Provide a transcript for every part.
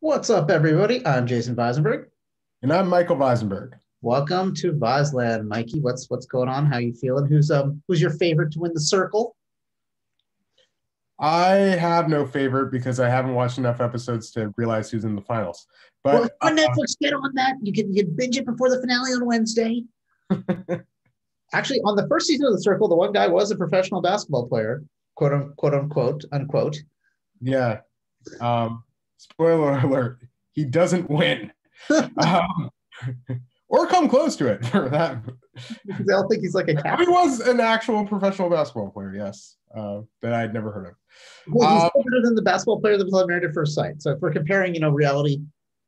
What's up, everybody? I'm Jason Visenberg. And I'm Michael Visenberg. Welcome to Viseland, Mikey. What's going on? How you feeling? Who's your favorite to win the Circle? I have no favorite because I haven't watched enough episodes to realize who's in the finals. But well, Netflix, get on that. You can binge it before the finale on Wednesday. Actually, on the first season of the Circle, the one guy was a professional basketball player, quote unquote. Yeah. Spoiler alert, he doesn't win. Or come close to it for that. They'll think he's like a cat. He was an actual professional basketball player, yes, that I'd never heard of. Well, he's better than the basketball player that was on Married at First Sight. So if we're comparing, reality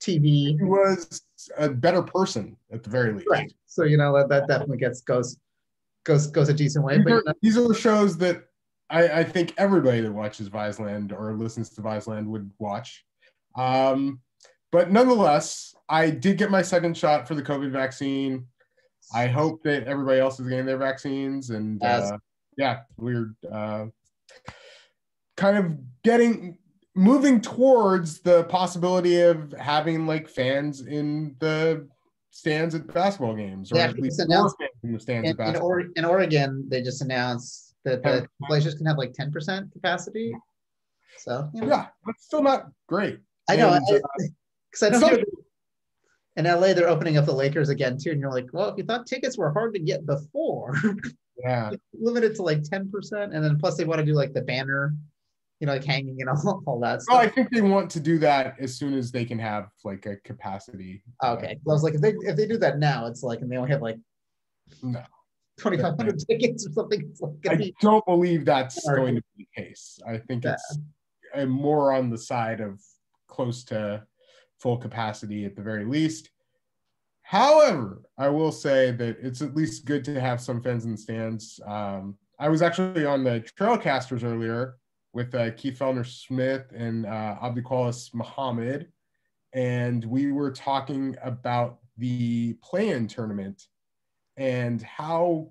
TV. He was a better person at the very least. Right. So, that definitely goes a decent way. These are the shows that I think everybody that watches Viseland or listens to Viseland would watch. But nonetheless, I did get my second shot for the COVID vaccine. I hope that everybody else is getting their vaccines. And we're kind of moving towards the possibility of having fans in the stands at basketball games. Or at least fans in the stands at basketball games. In Oregon, they just announced that the Blazers can have 10% capacity. So, Yeah, but still not great. I know. In LA, they're opening up the Lakers again, too. And you're like, well, if you thought tickets were hard to get before, yeah, limited to 10%. And then plus they want to do the banner, hanging and all that stuff. Oh, I think they want to do that as soon as they can have a capacity. Okay. I was like, if they do that now, it's and they only have no 2,500 tickets or something. I don't believe that's going to be the case. I think it's more on the side of close to full capacity at the very least. However, I will say that it's at least good to have some fans in the stands. I was actually on the Trailcasters earlier with Keith Fellner-Smith and Abdulkalis Muhammad, and we were talking about the play-in tournament and how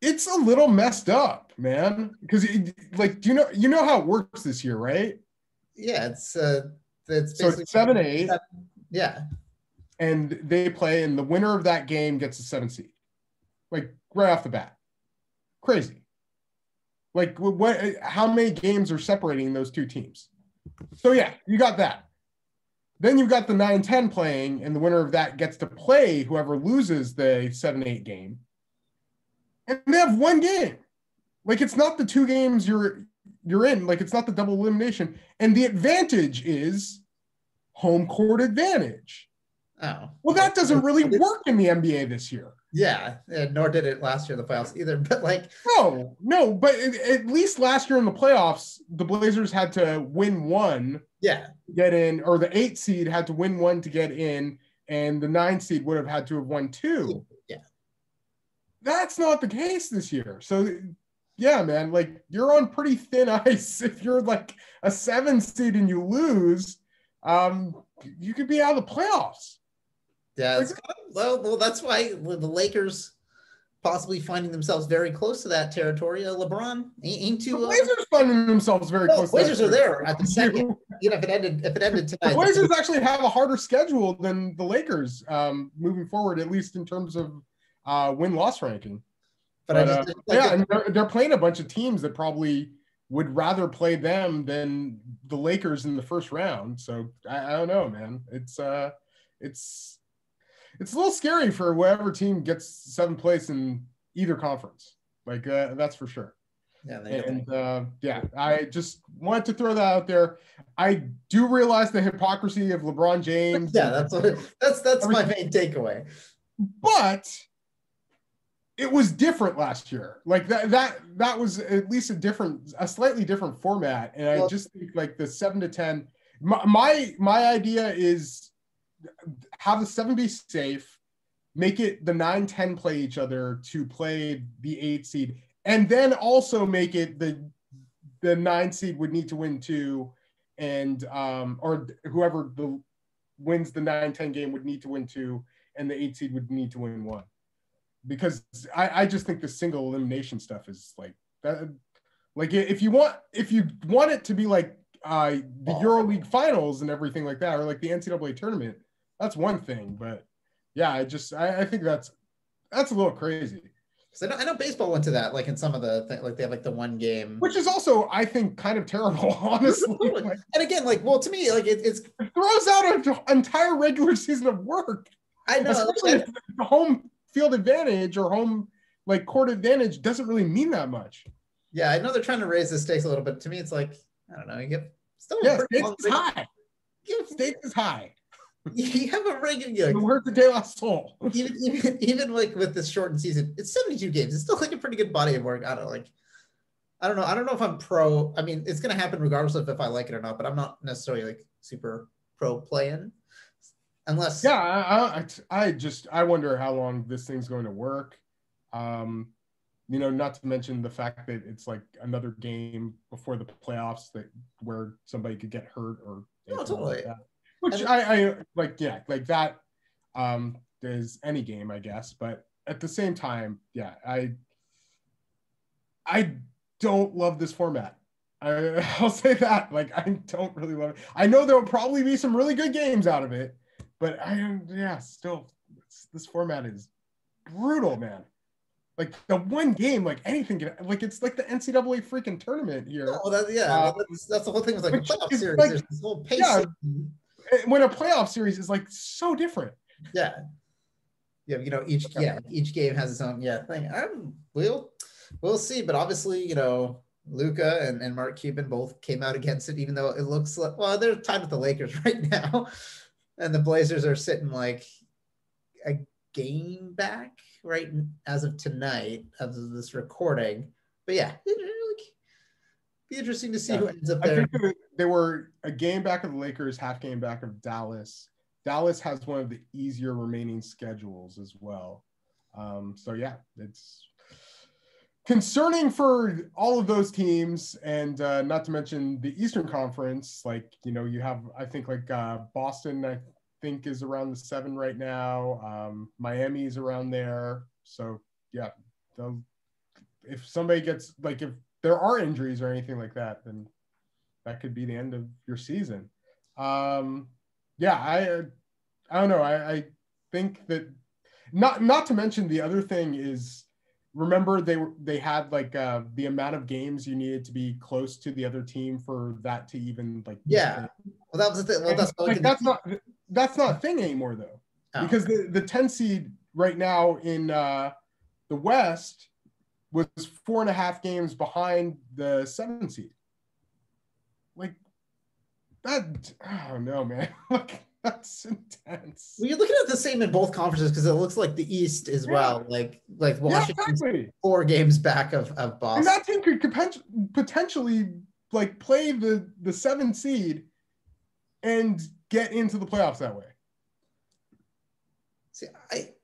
it's a little messed up, man. Because do you know how it works this year, right? Yeah, it's basically 7-8. Yeah, and they play, and the winner of that game gets a 7 seed, right off the bat. Crazy. What? How many games are separating those two teams? So yeah, you got that. Then you've got the 9-10 playing, and the winner of that gets to play whoever loses the 7-8 game. And they have one game. It's not the two games you're in. It's not the double elimination. And the advantage is home court advantage. Oh. Well, that doesn't really work in the NBA this year. Yeah, nor did it last year in the playoffs either. But No, but at least last year in the playoffs, the Blazers had to win one to get in, or the 8 seed had to win one to get in, and the 9 seed would have had to have won 2. Yeah. That's not the case this year. So, yeah, man, you're on pretty thin ice. If you're a 7 seed and you lose, you could be out of the playoffs. Yeah, well, that's why the Lakers possibly finding themselves very close to that territory. LeBron ain't too. The Blazers finding themselves very close. Blazers are there at the second. If it ended tonight, the Blazers actually have a harder schedule than the Lakers moving forward, at least in terms of win-loss ranking. And they're playing a bunch of teams that probably would rather play them than the Lakers in the first round. So I don't know, man. It's a little scary for whatever team gets 7th place in either conference. That's for sure. Yeah. I just wanted to throw that out there. I do realize the hypocrisy of LeBron James. Yeah, that's my main takeaway. But it was different last year. That was at least a slightly different format. And I just think the 7-10. My idea is, have the 7 be safe, make it the 9-10 play each other to play the 8 seed, and then also make it the 9 seed would need to win 2, and or whoever wins the 9-10 game would need to win 2, and the 8 seed would need to win 1. Because I just think the single elimination stuff is that. If you want it to be the EuroLeague finals and everything like that, or like the NCAA tournament, that's one thing. But yeah, I think that's a little crazy. So I know baseball went to that, like in some of the things, like they have like the one game, which is also, I think, kind of terrible, honestly. Like, and again, like, well, to me, like it throws out an entire regular season of work. I know, especially if the home field advantage or home like court advantage doesn't really mean that much. Yeah, I know they're trying to raise the stakes a little, but to me, it's like, I don't know, you get still stakes is high. You have a regular. The word de la soul. Even like with this shortened season, it's 72 games. It's still like a pretty good body of work. I don't know. I don't know if I'm pro. I mean, it's gonna happen regardless of if I like it or not. But I'm not necessarily like super pro play-in, unless. Yeah, I wonder how long this thing's going to work. You know, not to mention the fact that it's like another game before the playoffs that where somebody could get hurt or. No, totally. Like that. Which I like, yeah, like that is any game, I guess. But at the same time, yeah, I don't love this format. I'll say that. Like, I don't really love it. I know there will probably be some really good games out of it, but this format is brutal, man. Like the one game, like anything can, like it's like the NCAA freaking tournament here. Oh, that's the whole thing with like a playoff series. Like, there's this whole pace. Yeah. When a playoff series is like so different. Yeah. Yeah, you know, each game has its own thing. We'll see, but obviously, you know, Luka and Mark Cuban both came out against it, even though it looks like, well, they're tied with the Lakers right now, and the Blazers are sitting like a game back right as of tonight, as of this recording. But yeah, be interesting to see who ends up there. I think they were a game back of the Lakers, half game back of Dallas. Dallas has one of the easier remaining schedules as well. So yeah, it's concerning for all of those teams, and not to mention the Eastern Conference. Like, you know, you have, I think like Boston, I think is around the 7 right now. Miami is around there. So yeah, if somebody gets like, if there are injuries or anything like that, then that could be the end of your season. I don't know. I think that not to mention the other thing is, remember they had like the amount of games you needed to be close to the other team for that to even like. Yeah. Well, that was the thing. Well, that's not a thing anymore though, because the 10 seed right now in the West was 4.5 games behind the 7 seed. Like that, I don't know, man. Like that's intense. Well, you're looking at the same in both conferences because it looks like the East as well. Like Washington, exactly. 4 games back of Boston. And that team could potentially like play the 7 seed and get into the playoffs that way. See, I'd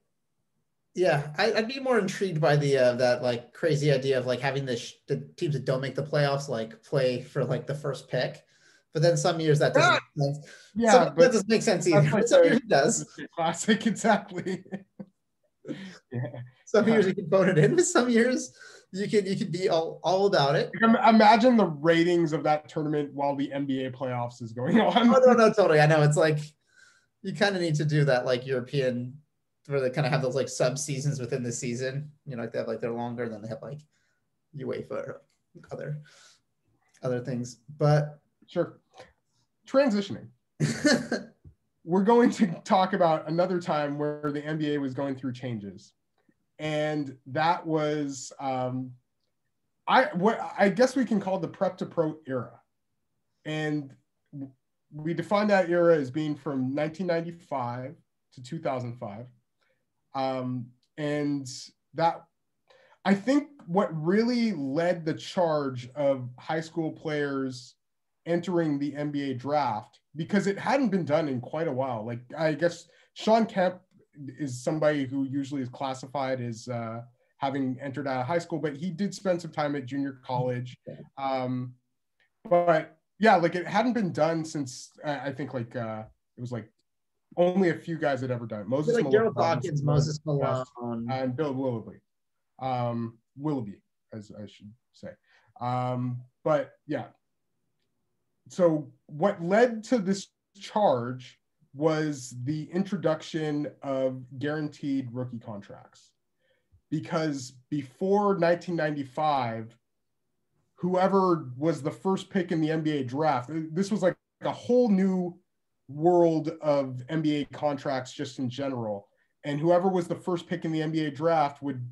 be more intrigued by the that like crazy idea of like having the teams that don't make the playoffs like play for like the first pick, but then some years that doesn't make sense. Yeah, that doesn't make sense either. Like some years it does. Classic, exactly. Yeah. Some years you can vote it in, but some years you could be all about it. Imagine the ratings of that tournament while the NBA playoffs is going on. Oh no, totally. I know it's like you kind of need to do that like European. Where they kind of have those like sub seasons within the season, you know, like they have like they're longer than they have like UEFA or other things. But sure, transitioning, we're going to talk about another time where the NBA was going through changes, and that was I guess we can call the prep to pro era, and we define that era as being from 1995 to 2005. And that, I think what really led the charge of high school players entering the NBA draft, because it hadn't been done in quite a while. Like, I guess Sean Kemp is somebody who usually is classified as having entered out of high school, but he did spend some time at junior college. But yeah, like it hadn't been done since, I think like it was like only a few guys had ever done it. Moses like Malone, Dawkins, Moses Malone, and Bill Willoughby. Willoughby, as I should say. But yeah, So what led to this charge was the introduction of guaranteed rookie contracts. Because before 1995, whoever was the first pick in the NBA draft, this was like a whole new world of NBA contracts just in general. And whoever was the first pick in the NBA draft would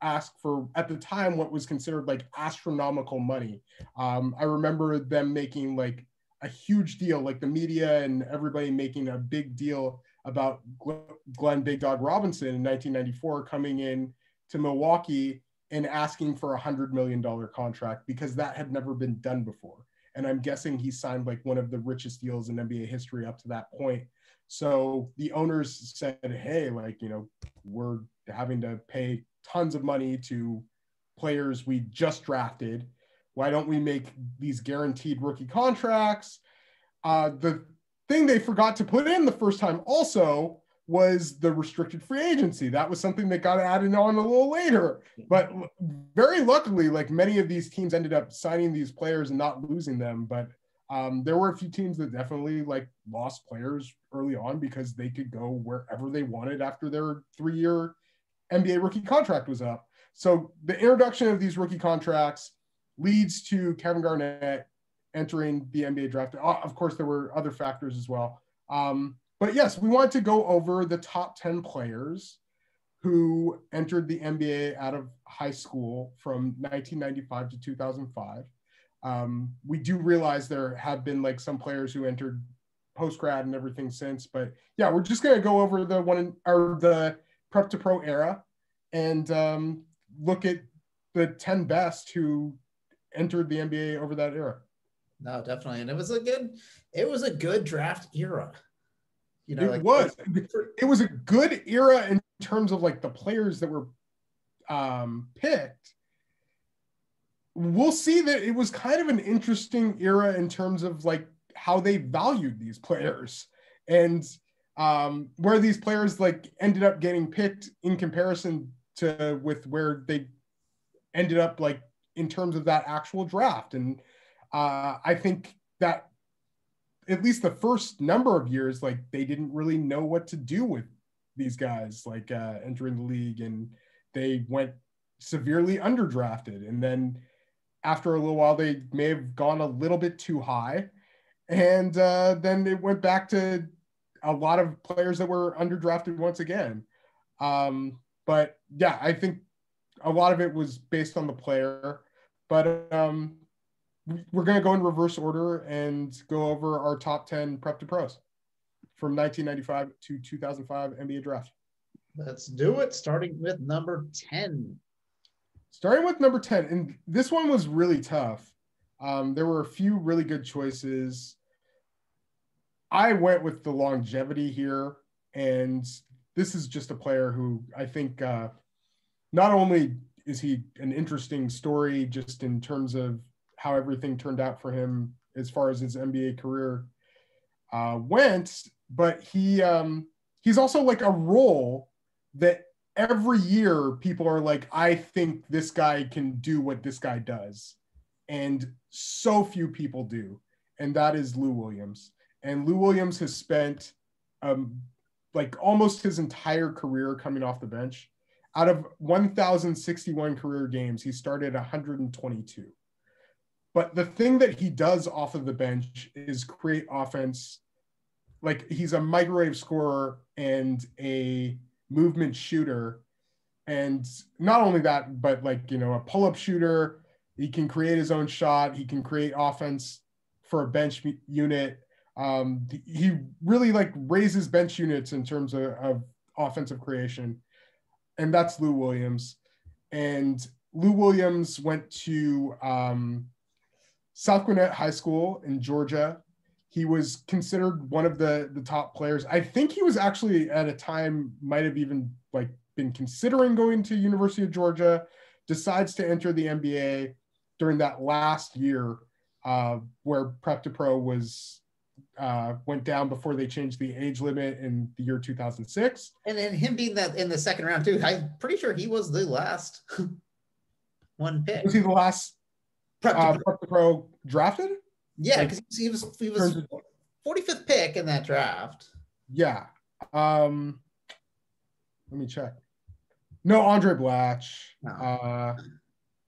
ask for, at the time, what was considered like astronomical money. I remember them making like a huge deal, like the media and everybody making a big deal about Glenn Big Dog Robinson in 1994 coming in to Milwaukee and asking for $100 million contract, because that had never been done before. And I'm guessing he signed like one of the richest deals in NBA history up to that point. So the owners said, hey, like, you know, we're having to pay tons of money to players we just drafted. Why don't we make these guaranteed rookie contracts? The thing they forgot to put in the first time also was the restricted free agency. That was something that got added on a little later. But very luckily, like many of these teams ended up signing these players and not losing them. But there were a few teams that definitely like lost players early on because they could go wherever they wanted after their three-year NBA rookie contract was up. So the introduction of these rookie contracts leads to Kevin Garnett entering the NBA draft. Of course, there were other factors as well. But yes, we wanted to go over the top 10 players who entered the NBA out of high school from 1995 to 2005. We do realize there have been like some players who entered post-grad and everything since, but yeah, we're just going to go over the one or the prep to pro era and look at the 10 best who entered the NBA over that era. No, definitely. And it was a good draft era. You know, it was a good era in terms of like the players that were picked. We'll see that it was kind of an interesting era in terms of like how they valued these players and where these players like ended up getting picked in comparison to with where they ended up like in terms of that actual draft. And I think that at least the first number of years, like they didn't really know what to do with these guys, like entering the league, and they went severely underdrafted. And then after a little while, they may have gone a little bit too high. And then it went back to a lot of players that were underdrafted once again. But yeah, I think a lot of it was based on the player, but we're going to go in reverse order and go over our top 10 prep to pros from 1995 to 2005 NBA draft. Let's do it. Starting with number 10. And this one was really tough. There were a few really good choices. I went with the longevity here. And this is just a player who I think not only is he an interesting story just in terms of how everything turned out for him as far as his NBA career went, but he's also like a role that every year people are like, I think this guy can do what this guy does. And so few people do. And that is Lou Williams. And Lou Williams has spent like almost his entire career coming off the bench. Out of 1,061 career games, he started 122. But the thing that he does off of the bench is create offense. Like he's a microwave scorer and a movement shooter. And not only that, but like, you know, a pull-up shooter, he can create his own shot. He can create offense for a bench unit. He really like raises bench units in terms of offensive creation. And that's Lou Williams. And Lou Williams went to South Gwinnett High School in Georgia. He was considered one of the top players. I think he was actually at a time might have even like been considering going to University of Georgia, decides to enter the NBA during that last year where Prep to Pro was went down before they changed the age limit in the year 2006. And then him being that in the second round too, I'm pretty sure he was the last one pick. Was he the last Prep to Pro drafted? Yeah, because like, he was 45th pick in that draft. Yeah. Let me check. No, Andre Blatch. No.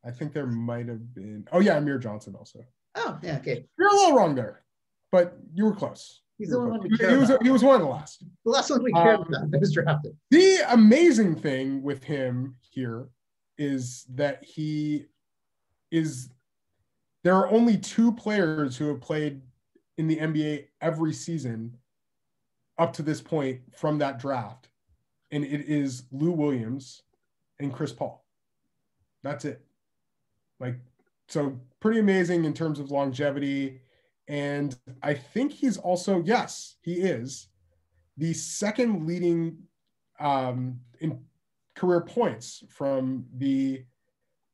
I think there might have been. Oh, yeah, Amir Johnson also. Oh, yeah, okay. You're a little wrong there, but you were close. He's the only one we cared about. He was one of the last. The last one we cared about that was drafted. The amazing thing with him here is that he is – there are only two players who have played in the NBA every season up to this point from that draft, and it is Lou Williams and Chris Paul. That's it. Like, so pretty amazing in terms of longevity. And I think he's also, yes, he is the second leading in career points from the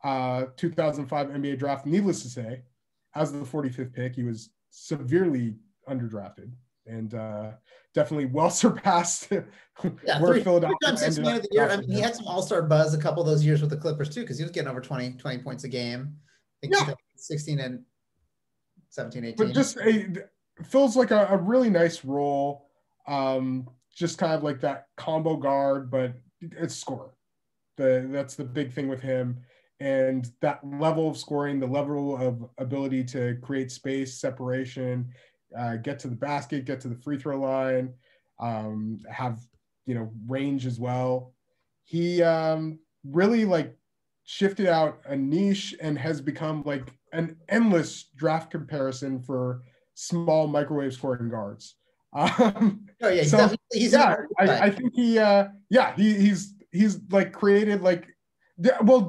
2005 NBA draft. Needless to say, as the 45th pick, he was severely underdrafted and definitely well surpassed where Philadelphia ended up. I mean, he had some all-star buzz a couple of those years with the Clippers too, because he was getting over 20 points a game. I think 16 and 17, 18. But just feels like a really nice role, just kind of like that combo guard, but it's scorer. That's the big thing with him. And that level of scoring, the level of ability to create space, separation, get to the basket, get to the free throw line, have, range as well. He really like shifted out a niche and has become like an endless draft comparison for small microwave scoring guards. I think he, he's like created like, well,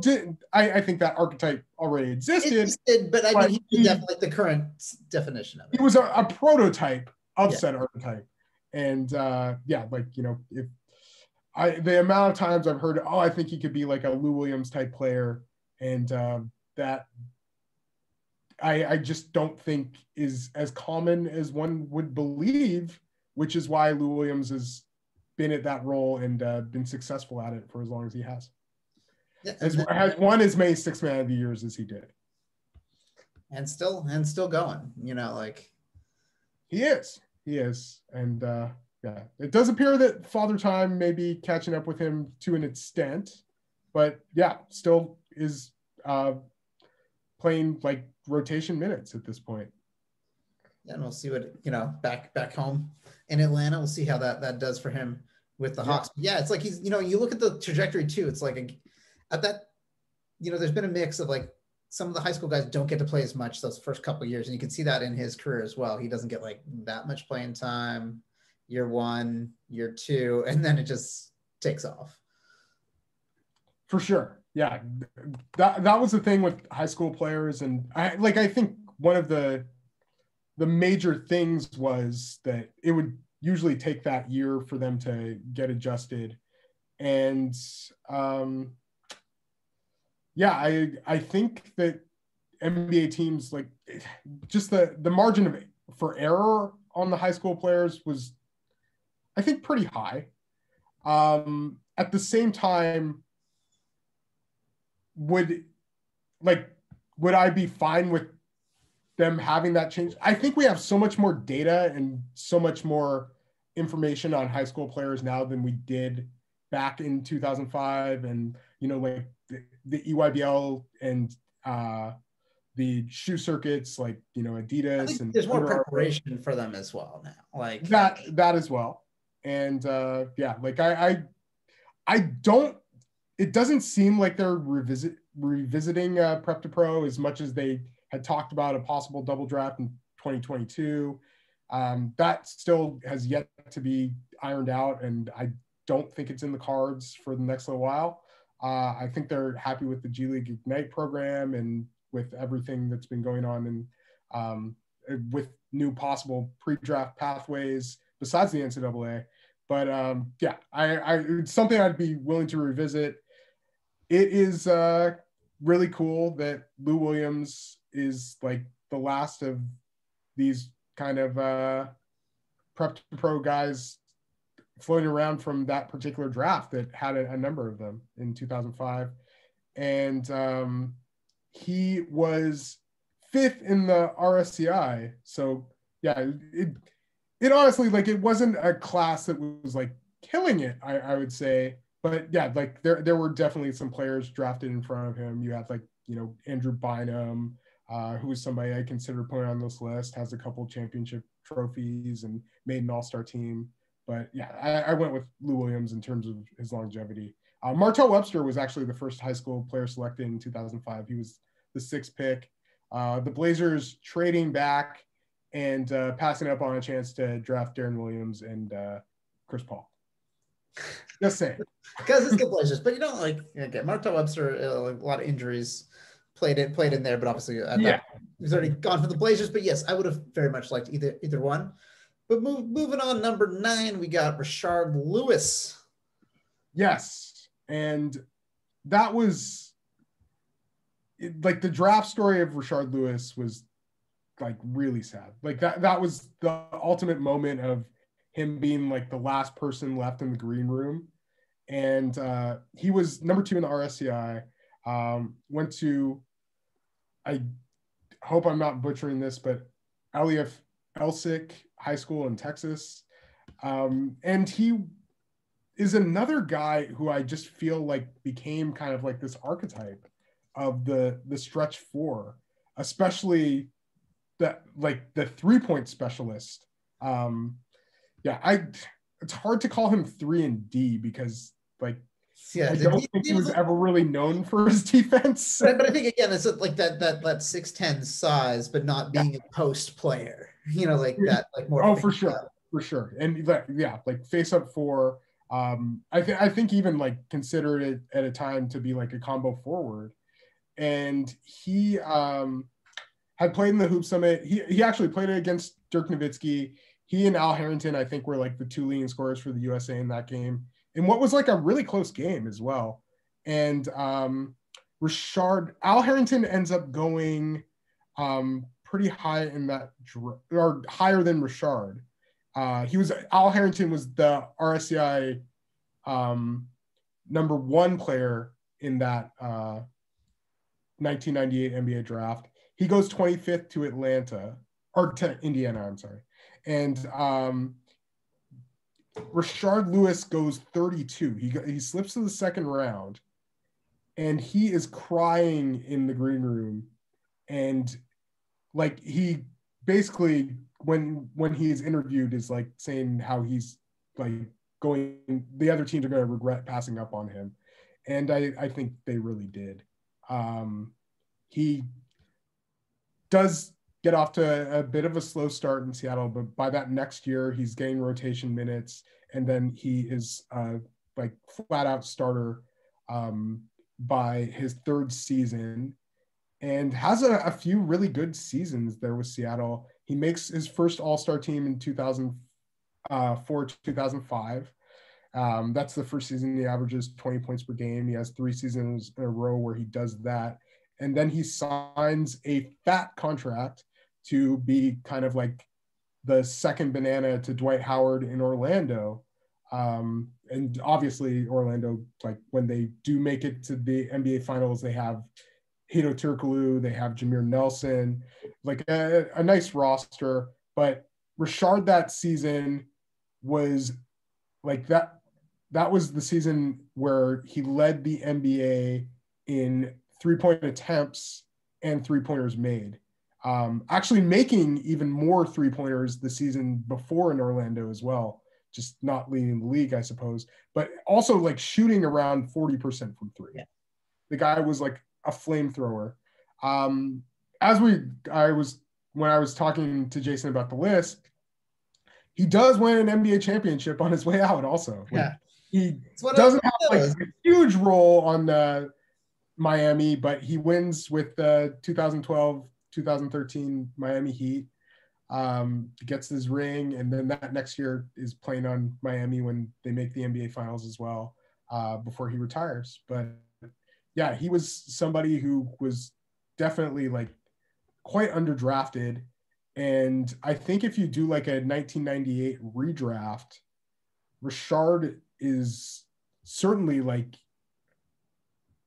I think that archetype already existed. It did, but I mean, he definitely like the current definition of it. He was a prototype of said archetype, and the amount of times I've heard, I think he could be like a Lou Williams type player, and that I just don't think is as common as one would believe, which is why Lou Williams has been at that role and been successful at it for as long as he has. Has won as many Sixth Man of the Years as he did, and still going. He is, and it does appear that Father Time may be catching up with him to an extent, but still is playing like rotation minutes at this point. And we'll see what back home in Atlanta. We'll see how that does for him with the Hawks. Yeah, it's like he's you look at the trajectory too. It's like there's been a mix of like some of the high school guys don't get to play as much those first couple of years. And you can see that in his career as well. He doesn't get like that much playing time, year one, year two, and then it just takes off. For sure. Yeah. That was the thing with high school players. And I think one of the major things was that it would usually take that year for them to get adjusted. And I think that NBA teams like just the margin for error on the high school players was, I think, pretty high. At the same time, would I be fine with them having that change? I think we have so much more data and so much more information on high school players now than we did back in 2005, and the EYBL and the shoe circuits, like Adidas, and there's more preparation for them as well now, like that as well. And I don't. It doesn't seem like they're revisiting prep to pro as much as they had talked about a possible double draft in 2022. That still has yet to be ironed out, and I don't think it's in the cards for the next little while. I think they're happy with the G League Ignite program and with everything that's been going on, and with new possible pre-draft pathways besides the NCAA. But it's something I'd be willing to revisit. It is really cool that Lou Williams is like the last of these kind of prep to pro guys floating around from that particular draft that had a number of them in 2005. And he was fifth in the RSCI. So yeah, it honestly, like, it wasn't a class that was like killing it, I would say. But yeah, like there were definitely some players drafted in front of him. You have, like, you know, Andrew Bynum, who is somebody I consider putting on this list, has a couple championship trophies and made an all-star team. But yeah, I went with Lou Williams in terms of his longevity. Martell Webster was actually the first high school player selected in 2005. He was the sixth pick. The Blazers trading back and passing up on a chance to draft Darren Williams and Chris Paul. Just saying. Because it's the Blazers, but you don't like, again, Martell Webster, a lot of injuries played in there, but obviously he's already gone for the Blazers. But yes, I would have very much liked either one. But moving on, number 9, we got Rashard Lewis. Yes, and that was like the draft story of Rashard Lewis was like really sad. Like that was the ultimate moment of him being like the last person left in the green room. And he was number 2 in the RSCI. Went to, I hope I'm not butchering this, but Alief Elsick High School in Texas. And he is another guy who I just feel like became kind of like this archetype of the stretch four, especially the three-point specialist. It's hard to call him 3-and-D because like, yeah, I don't think he was ever really known for his defense. But I think again, it's like that 6'10" size, but not being a post player. You know, like that, like more. Oh, for sure, for sure. And like face up four. I think even like considered it at a time to be like a combo forward. And he had played in the Hoop Summit. He actually played it against Dirk Nowitzki. He and Al Harrington, I think, were like the two leading scorers for the USA in that game. And what was like a really close game as well. And Al Harrington ends up going pretty high in that, or higher than Rashard. Al Harrington was the RSCI number 1 player in that 1998 NBA draft. He goes 25th to Atlanta, or to Indiana, I'm sorry. And Rashard Lewis goes 32. He slips to the second round, and he is crying in the green room. And like, he basically, when he's interviewed, is like saying how he's like going, the other teams are going to regret passing up on him. And I think they really did. He does get off to a bit of a slow start in Seattle, but by that next year, he's getting rotation minutes, and then he is like flat-out starter by his 3rd season, and has a few really good seasons there with Seattle. He makes his first All-Star team in 2004-2005. That's the first season he averages 20 points per game. He has 3 seasons in a row where he does that. And then he signs a fat contract to be kind of like the second banana to Dwight Howard in Orlando. And obviously Orlando, like when they do make it to the NBA finals, they have Hedo Turkoglu, they have Jameer Nelson, like a nice roster. But Rashard that season was like that was the season where he led the NBA in three-point attempts and three-pointers made, actually making even more three-pointers the season before in Orlando as well, just not leading the league, I suppose, but also like shooting around 40% from three. Yeah. The guy was like a flamethrower. When I was talking to Jason about the list, he does win an NBA championship on his way out also. Like, yeah. He doesn't have like a huge role on the Miami, but he wins with the 2012-2013 Miami Heat, gets his ring, and then that next year is playing on Miami when they make the NBA finals as well, before he retires. But yeah, he was somebody who was definitely like quite underdrafted. And I think if you do like a 1998 redraft, Rashard is certainly like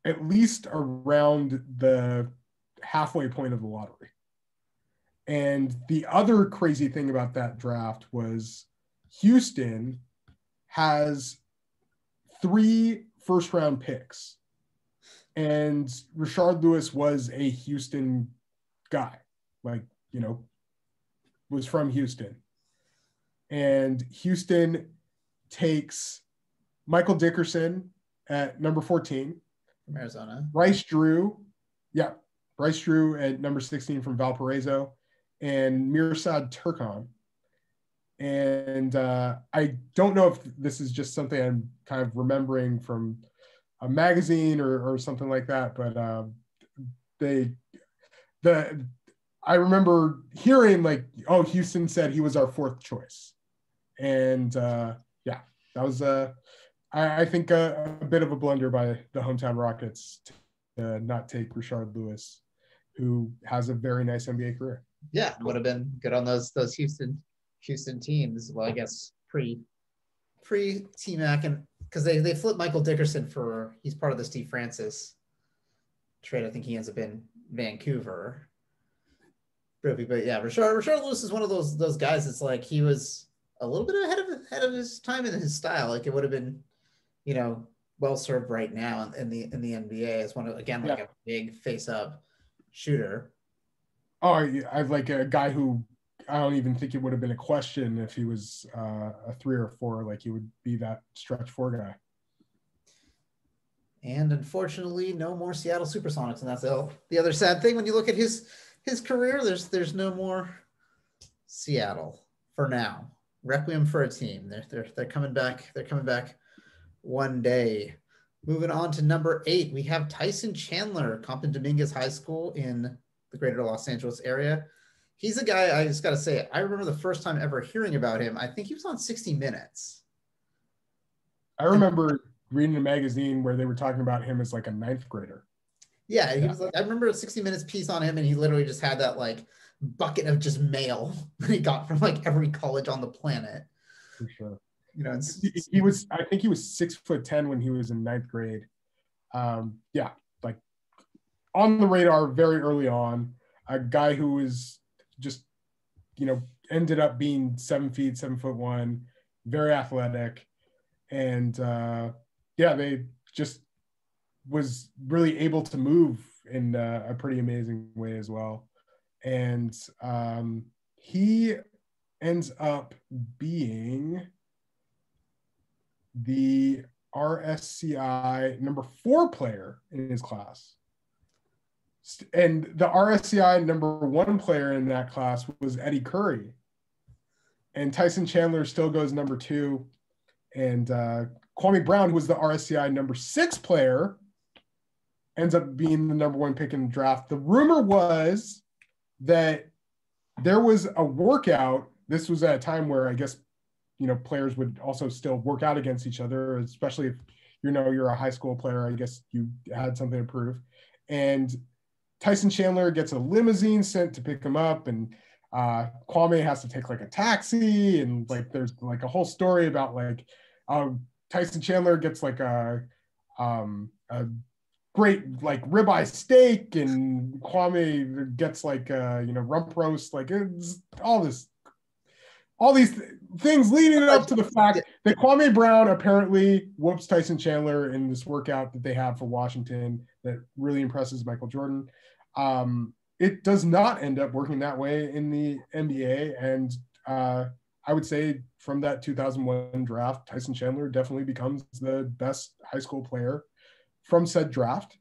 at least around the halfway point of the lottery. And the other crazy thing about that draft was Houston has 3 first-round picks. And Rashard Lewis was a Houston guy, like, you know, was from Houston. And Houston takes Michael Dickerson at number 14. From Arizona. Bryce Drew at number 16 from Valparaiso, and Mirsad Turkan. And I don't know if this is just something I'm kind of remembering from a magazine or something like that, but I remember hearing like, oh, Houston said he was our 4th choice. And that was, I think, a bit of a blunder by the hometown Rockets to not take Rashard Lewis, who has a very nice NBA career. Yeah, would have been good on those Houston teams. Well, I guess pre T-Mac, and because they flipped Michael Dickerson for, he's part of the Steve Francis trade. I think he ends up in Vancouver. But yeah, Rashard Lewis is one of those guys. It's like he was a little bit ahead of his time and his style. Like it would have been, you know, well served right now in the NBA as one of, again, like a big face up shooter. Oh, I like a guy who I don't even think it would have been a question if he was a 3 or 4. Like he would be that stretch 4 guy. And unfortunately, no more Seattle Supersonics, and that's the other sad thing when you look at his career. There's no more Seattle for now. Requiem for a team. They're coming back. They're coming back one day. Moving on to number 8, we have Tyson Chandler, Compton Dominguez High School in the greater Los Angeles area. He's a guy, I just got to say, I remember the first time ever hearing about him. I think he was on 60 Minutes. I remember reading a magazine where they were talking about him as like a 9th grader. Yeah, he was like, I remember a 60 Minutes piece on him, and he literally just had that like bucket of just mail that he got from like every college on the planet. For sure. You know, I think he was 6'10" when he was in 9th grade. Like on the radar very early on, a guy who is just, you know, ended up being 7'1", very athletic. And they just was really able to move in a pretty amazing way as well. And he ends up being the RSCI number 4 player in his class. And the RSCI number 1 player in that class was Eddie Curry. And Tyson Chandler still goes number 2. And Kwame Brown, who was the RSCI number 6 player, ends up being the number 1 pick in the draft. The rumor was that there was a workout. This was at a time where I guess, you know, players would also still work out against each other, especially if, you know, you're a high school player, I guess you had something to prove. And Tyson Chandler gets a limousine sent to pick him up, and Kwame has to take like a taxi, and like there's like a whole story about like Tyson Chandler gets like a great like ribeye steak, and Kwame gets like rump roast, like it's all these things leading up to the fact that Kwame Brown apparently whoops Tyson Chandler in this workout that they have for Washington that really impresses Michael Jordan. It does not end up working that way in the NBA, and I would say from that 2001 draft, Tyson Chandler definitely becomes the best high school player from said draft.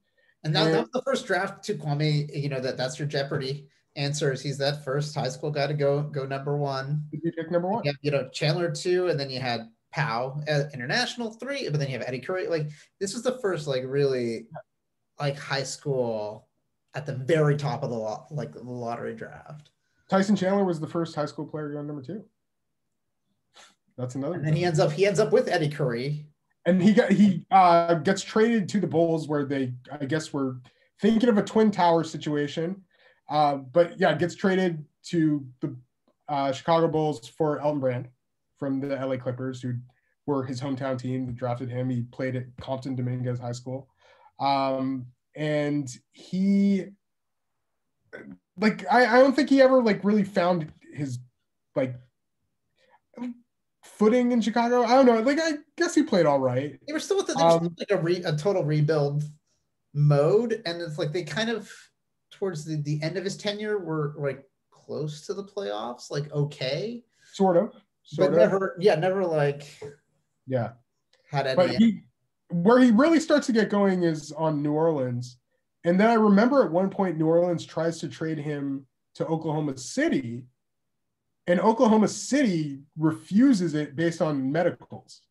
And that was the first draft to Kwame, you know, that's your Jeopardy answers. He's that first high school guy to go number 1. You pick number 1. You know, Chandler 2, and then you had Pau, International 3, but then you have Eddie Curry. Like this was the first like really like high school at the very top of the lottery draft. Tyson Chandler was the first high school player to go number 2. That's another. And then he ends up with Eddie Curry. And he gets traded to the Bulls, where they, I guess, were thinking of a Twin Tower situation. Gets traded to the Chicago Bulls for Elton Brand from the LA Clippers, who were his hometown team that drafted him. He played at Compton Dominguez High School. And he like, I don't think he ever like really found his like footing in Chicago. I don't know. Like, I guess he played all right. They were still with the, a total rebuild mode, and it's like they kind of towards the end of his tenure were like close to the playoffs, like okay, sort of, but never like yeah. Had any but where he really starts to get going is on New Orleans. And then I remember at one point, New Orleans tries to trade him to Oklahoma City, and Oklahoma City refuses it based on medicals.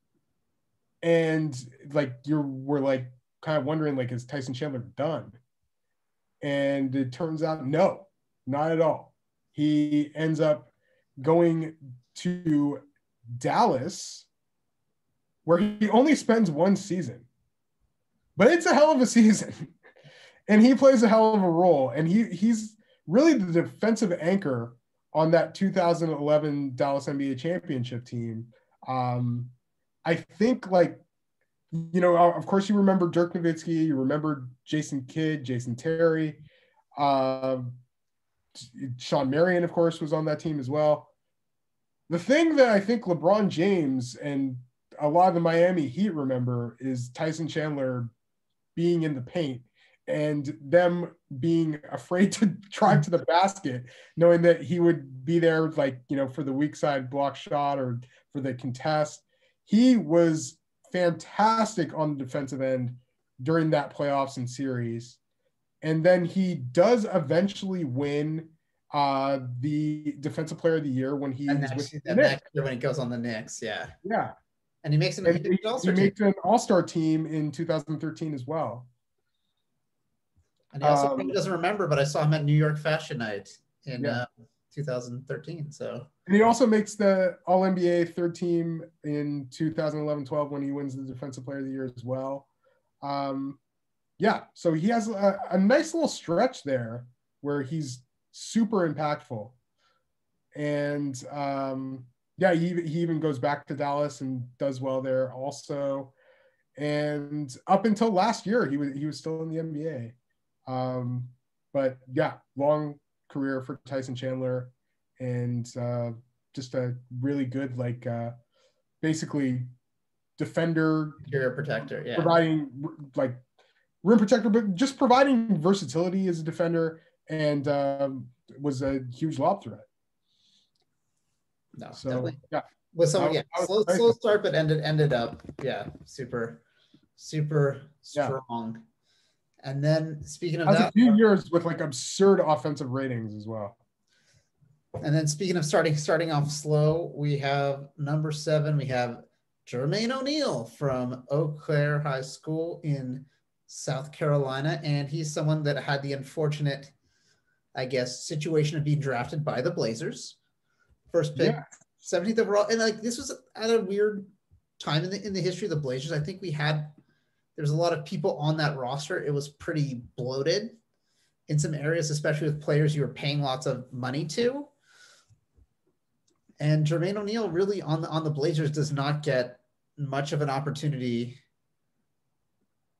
And like, we're like kind of wondering, like, is Tyson Chandler done? And it turns out, no, not at all. He ends up going to Dallas, where he only spends one season, but it's a hell of a season. And he plays a hell of a role. And he's really the defensive anchor on that 2011 Dallas NBA championship team. I think, like, you know, of course you remember Dirk Nowitzki, you remember Jason Kidd, Jason Terry, Sean Marion, of course, was on that team as well. The thing that I think LeBron James and a lot of the Miami Heat remember is Tyson Chandler being in the paint and them being afraid to drive to the basket, knowing that he would be there, like, you know, for the weak side block shot or for the contest. He was fantastic on the defensive end during that playoffs and series. And then he does eventually win the Defensive Player of the Year when he goes on the Knicks, yeah. Yeah. And he makes an all-star team in 2013 as well. And he also probably doesn't remember, but I saw him at New York Fashion Night in 2013. So. And he also makes the All-NBA third team in 2011-12 when he wins the Defensive Player of the Year as well. So he has a nice little stretch there where he's super impactful. And he even goes back to Dallas and does well there also. And up until last year, he was still in the NBA. Long career for Tyson Chandler, and just a really good, like, basically defender, interior protector, yeah, providing like rim protector, but just providing versatility as a defender, and was a huge lob threat. No, so definitely. Yeah, with some slow start, but ended up super strong. Yeah. And then speaking of that, a few years with like absurd offensive ratings as well. And then speaking of starting off slow, we have number 7. We have Jermaine O'Neal from Eau Claire High School in South Carolina. And he's someone that had the unfortunate, I guess, situation of being drafted by the Blazers. First pick, 17th overall. And like, this was at a weird time in the history of the Blazers. I think there's a lot of people on that roster. It was pretty bloated in some areas, especially with players you were paying lots of money to. And Jermaine O'Neal really on the Blazers does not get much of an opportunity,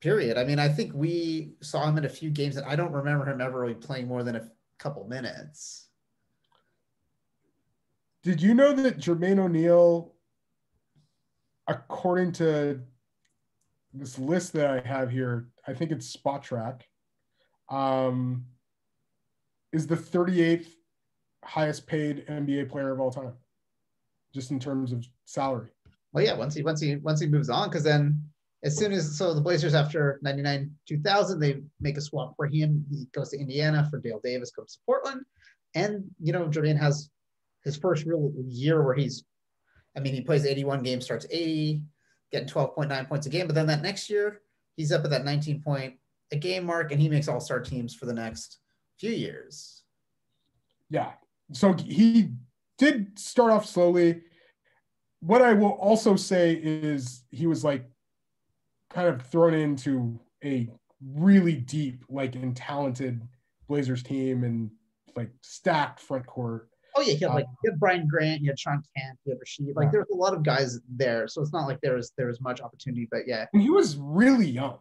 period. I mean, I think we saw him in a few games, and I don't remember him ever really playing more than a couple minutes. Did you know that Jermaine O'Neal, according to this list that I have here, I think it's Spot Track, is the 38th highest paid NBA player of all time, just in terms of salary? Well, yeah, once he moves on, because then the Blazers after 1999-2000, they make a swap for him. He goes to Indiana for Dale Davis, goes to Portland, and you know, Jordan has his first real year where he plays 81 games, starts 80. Getting 12.9 points a game. But then that next year, he's up at that 19 point a game mark, and he makes all-star teams for the next few years. Yeah. So he did start off slowly. What I will also say is he was like kind of thrown into a really deep, like, and talented Blazers team and like stacked front court. Oh yeah, you had Brian Grant, you had Sean Kemp, you had Rashid. Like, there's a lot of guys there, so it's not like there was much opportunity. But yeah, and he was really young.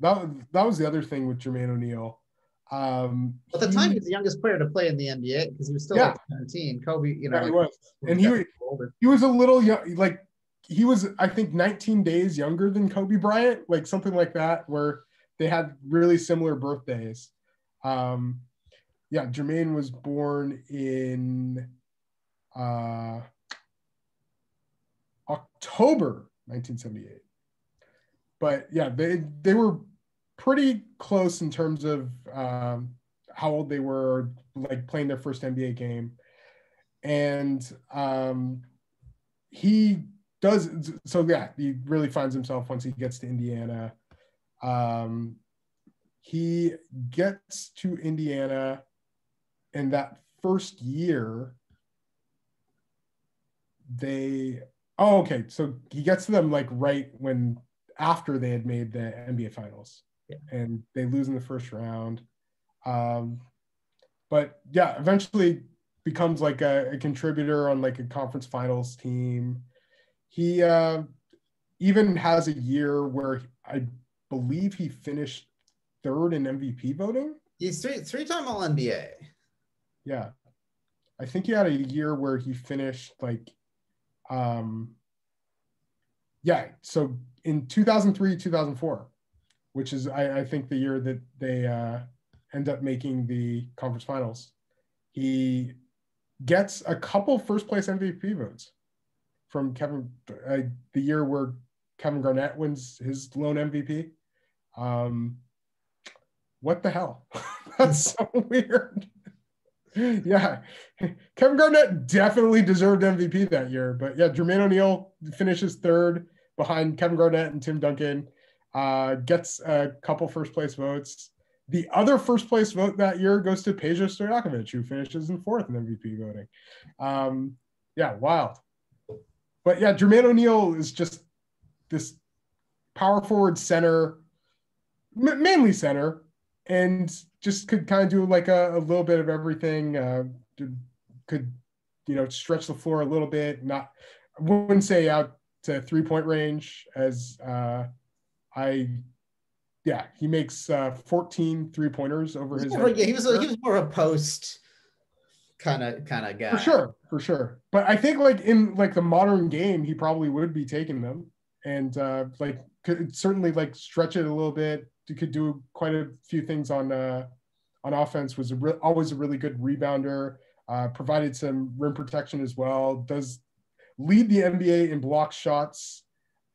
That was the other thing with Jermaine O'Neal. At the time, he was the youngest player to play in the NBA because he was still like 17. Kobe, you know, yeah, he was. And he was a little young, like he was, I think, 19 days younger than Kobe Bryant, like something like that, where they had really similar birthdays. Yeah, Jermaine was born in October 1978. But yeah, they were pretty close in terms of how old they were, like playing their first NBA game. And he does, so yeah, he really finds himself once he gets to Indiana. He gets to Indiana in that first year. So he gets to them like right when, after they had made the NBA finals. Yeah. And they lose in the first round. But yeah, eventually becomes like a contributor on like a conference finals team. He even has a year where I believe he finished third in MVP voting. He's three-time All-NBA. Yeah. I think he had a year where he finished like, so in 2003, 2004, which is, I think, the year that they end up making the conference finals, he gets a couple first-place MVP votes from Kevin, the year where Kevin Garnett wins his lone MVP. What the hell? That's so weird. Yeah, Kevin Garnett definitely deserved MVP that year. But yeah, Jermaine O'Neal finishes third behind Kevin Garnett and Tim Duncan, gets a couple first-place votes. The other first-place vote that year goes to Peja Stojakovic, who finishes in fourth in MVP voting. Yeah, wild. But yeah, Jermaine O'Neal is just this power forward center, mainly center, and just could kind of do like a little bit of everything. Could, you know, stretch the floor a little bit. I wouldn't say out to three-point range as he makes 14 3-pointers over his head. Yeah, he was more of a post kind of guy. For sure. But I think like in like the modern game, he probably would be taking them and like could certainly like stretch it a little bit. You could do quite a few things on offense. Was always a really good rebounder. Provided some rim protection as well. Does lead the NBA in block shots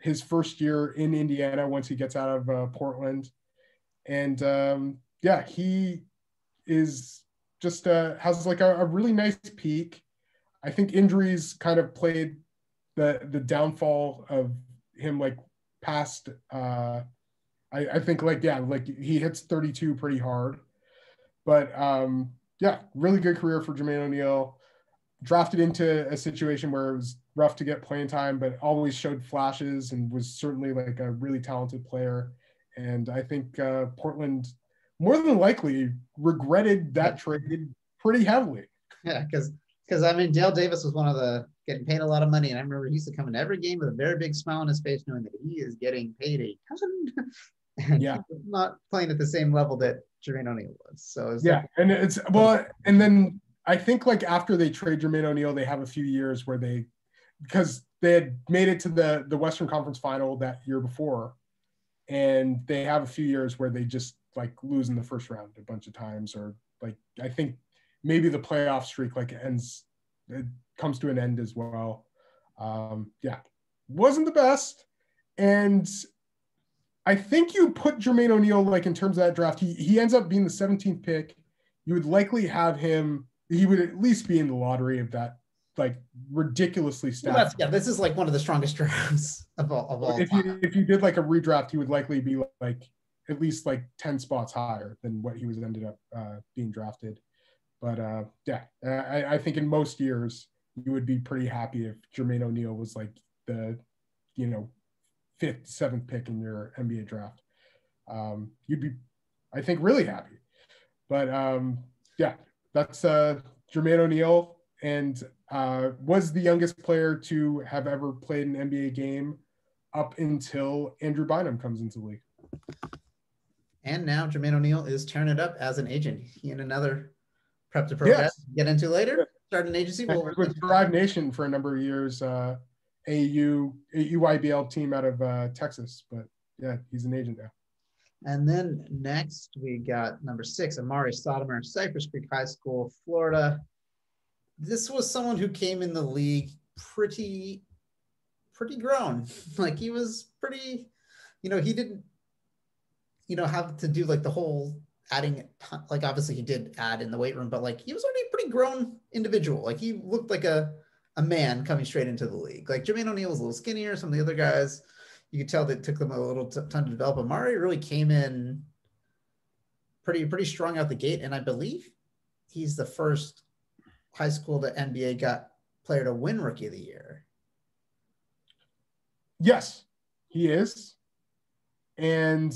his first year in Indiana once he gets out of Portland, and he is just has like a really nice peak. I think injuries kind of played the downfall of him like past. I think like he hits 32 pretty hard, but really good career for Jermaine O'Neal. Drafted into a situation where it was rough to get playing time, but always showed flashes and was certainly like a really talented player. And I think Portland more than likely regretted that trade pretty heavily. Yeah, because I mean, Dale Davis was one of the getting paid a lot of money. And I remember he used to come into every game with a very big smile on his face, knowing that he is getting paid a ton. And yeah, not playing at the same level that Jermaine O'Neal was. So it was and then I think like after they trade Jermaine O'Neal, they have a few years where because they had made it to the Western Conference Final that year before, and they have a few years where they just like lose in the first round a bunch of times, or like I think maybe the playoff streak like ends. It comes to an end as well. Wasn't the best. And I think you put Jermaine O'Neal, like in terms of that draft, he ends up being the 17th pick. You would likely have him, he would at least be in the lottery of that, like ridiculously stacked. Well, this is like one of the strongest drafts of all time. If you did like a redraft, he would likely be like at least like 10 spots higher than what he was ended up being drafted. But I think in most years, you would be pretty happy if Jermaine O'Neal was like the, you know, 5th, 7th pick in your NBA draft. You'd be, I think, really happy. But that's Jermaine O'Neal, and was the youngest player to have ever played an NBA game up until Andrew Bynum comes into the league. And now Jermaine O'Neal is tearing it up as an agent. He and another prep to progress get into later, start an agency. With Thrive Nation for a number of years, AUYBL team out of Texas. But yeah, he's an agent now. And then next we got number 6, Amari Sotomayor, Cypress Creek High School, Florida. This was someone who came in the league pretty grown. Like he was pretty, you know, he didn't, you know, have to do like the whole adding, like obviously he did add in the weight room, but like he was already a pretty grown individual. Like he looked like a man coming straight into the league. Like Jermaine O'Neal was a little skinnier. Some of the other guys, you could tell that it took them a little time to develop. Amari really came in pretty strong out the gate. And I believe he's the first high school to NBA player to win Rookie of the Year. Yes, he is. And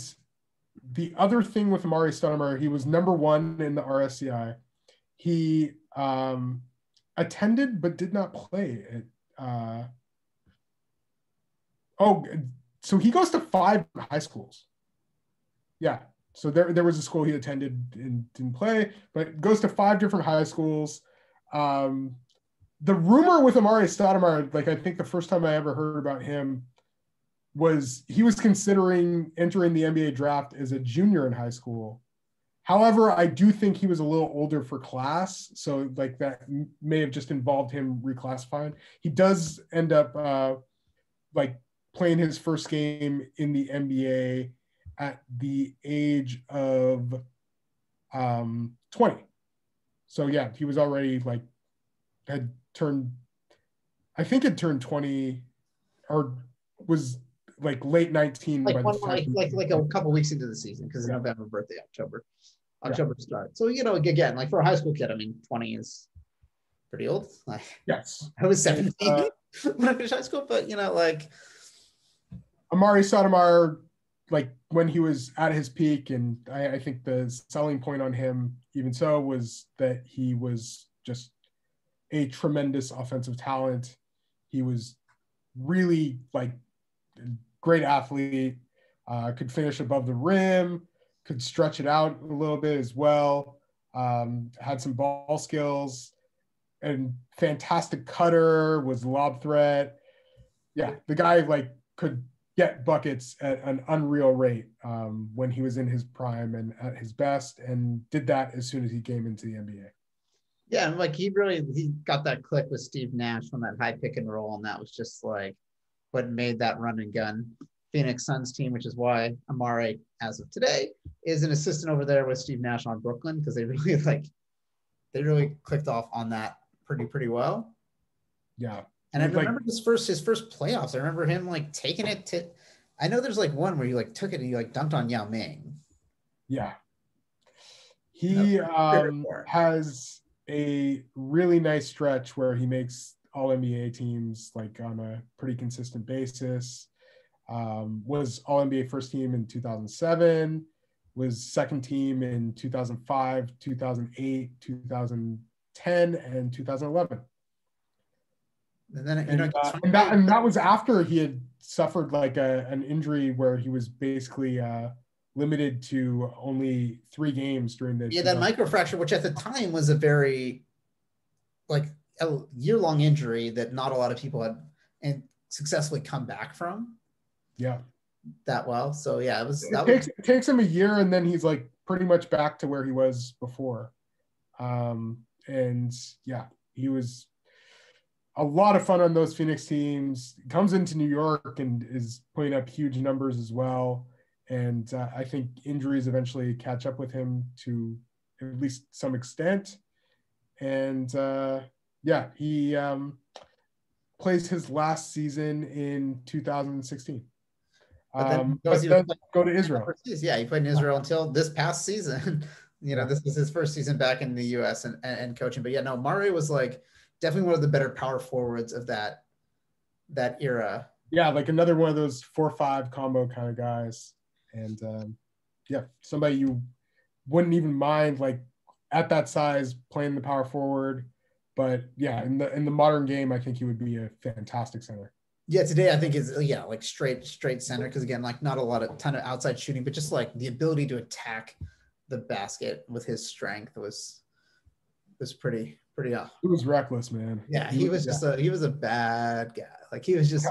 the other thing with Amari Stoudemire, he was number 1 in the RSCI. He attended but did not play. So he goes to 5 high schools. Yeah, so there was a school he attended and didn't play, but goes to 5 different high schools. The rumor with Amari Stoudemire, like I think the first time I ever heard about him, was he was considering entering the NBA draft as a junior in high school. However, I do think he was a little older for class, so like that may have just involved him reclassifying. He does end up like playing his first game in the NBA at the age of 20. So yeah, he was already like had turned 20 or was like late 19 like by the time like a couple weeks into the season, because November birthday, October start. So you know, again, like for a high school kid, I mean 20 is pretty old. Like yes, I was 17 when I finished high school, but you know, like Amari Sotomayor, like when he was at his peak, and I think the selling point on him even so was that he was just a tremendous offensive talent. He was really like a great athlete, could finish above the rim, could stretch it out a little bit as well, had some ball skills and fantastic cutter, was lob threat. Yeah, the guy like could get buckets at an unreal rate when he was in his prime and at his best, and did that as soon as he came into the NBA. Yeah, and like he got that click with Steve Nash on that high pick and roll, and that was just like what made that run and gun Phoenix Suns team, which is why Amari, as of today, is an assistant over there with Steve Nash on Brooklyn, because they really clicked off on that pretty well. Yeah. And I remember his first playoffs. I remember him like taking it to, I know there's like one where he like took it and he like dunked on Yao Ming. Yeah. He has a really nice stretch where he makes all NBA teams like on a pretty consistent basis. Was all NBA first team in 2007, was second team in 2005, 2008, 2010, and 2011. And then and that was after he had suffered like an injury where he was basically limited to only 3 games during the that microfracture, which at the time was a very like a year-long injury that not a lot of people had and successfully come back from. Yeah. That well. So yeah, it takes him a year, and then he's like pretty much back to where he was before. And yeah, he was a lot of fun on those Phoenix teams. Comes into New York and is putting up huge numbers as well. And I think injuries eventually catch up with him to at least some extent. And yeah, he plays his last season in 2016. Go to Israel. Overseas. Yeah, he played in Israel until this past season. You know, this is his first season back in the U.S. and coaching. But yeah, no, Mario was like definitely one of the better power forwards of that era. Yeah, like another one of those 4-5 combo kind of guys. And yeah, somebody you wouldn't even mind like at that size playing the power forward. But yeah, in the modern game, I think he would be a fantastic center. Yeah, today I think is like straight center, because again, like not a ton of outside shooting, but just like the ability to attack the basket with his strength was pretty off. He was reckless, man. Yeah, he was a bad guy. Like he was just,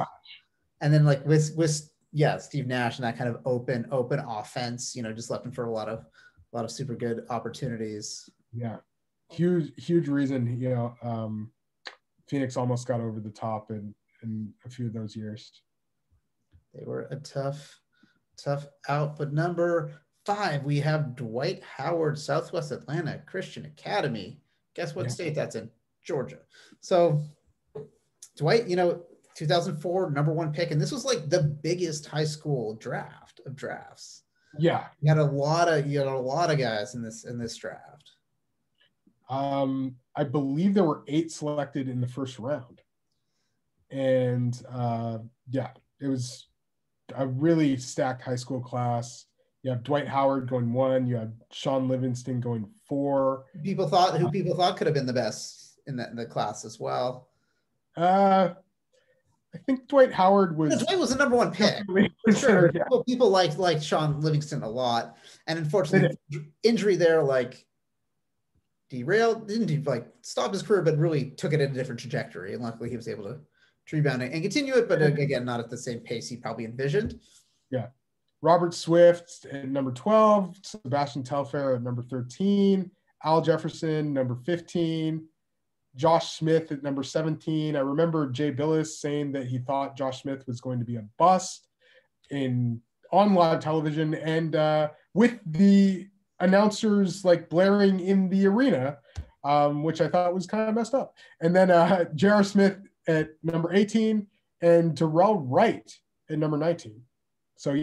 and then like with Steve Nash and that kind of open offense, just left him for a lot of super good opportunities. Yeah, huge reason Phoenix almost got over the top in a few of those years. They were a tough out. But number 5, we have Dwight Howard, Southwest Atlanta Christian Academy. Guess what state that's in? Georgia. So Dwight, 2004 #1 pick, and this was like the biggest high school draft of drafts. Yeah, you had a lot of guys in this draft. I believe there were 8 selected in the first round. And it was a really stacked high school class. You have Dwight Howard going 1. You have Sean Livingston going 4. Who people thought could have been the best in the class as well. I think Dwight Howard was. Dwight was the #1 pick. For sure. Yeah. People liked Sean Livingston a lot, and unfortunately, injury there derailed. Didn't stop his career, but really took it in a different trajectory. And luckily, he was able to rebound and continue it, but again, not at the same pace he probably envisioned. Yeah. Robert Swift at number 12, Sebastian Telfair at number 13, Al Jefferson, number 15, Josh Smith at number 17. I remember Jay Billis saying that he thought Josh Smith was going to be a bust on live television, and with the announcers blaring in the arena, which I thought was kind of messed up. And then J.R. Smith at number 18 and Darrell Wright at number 19. So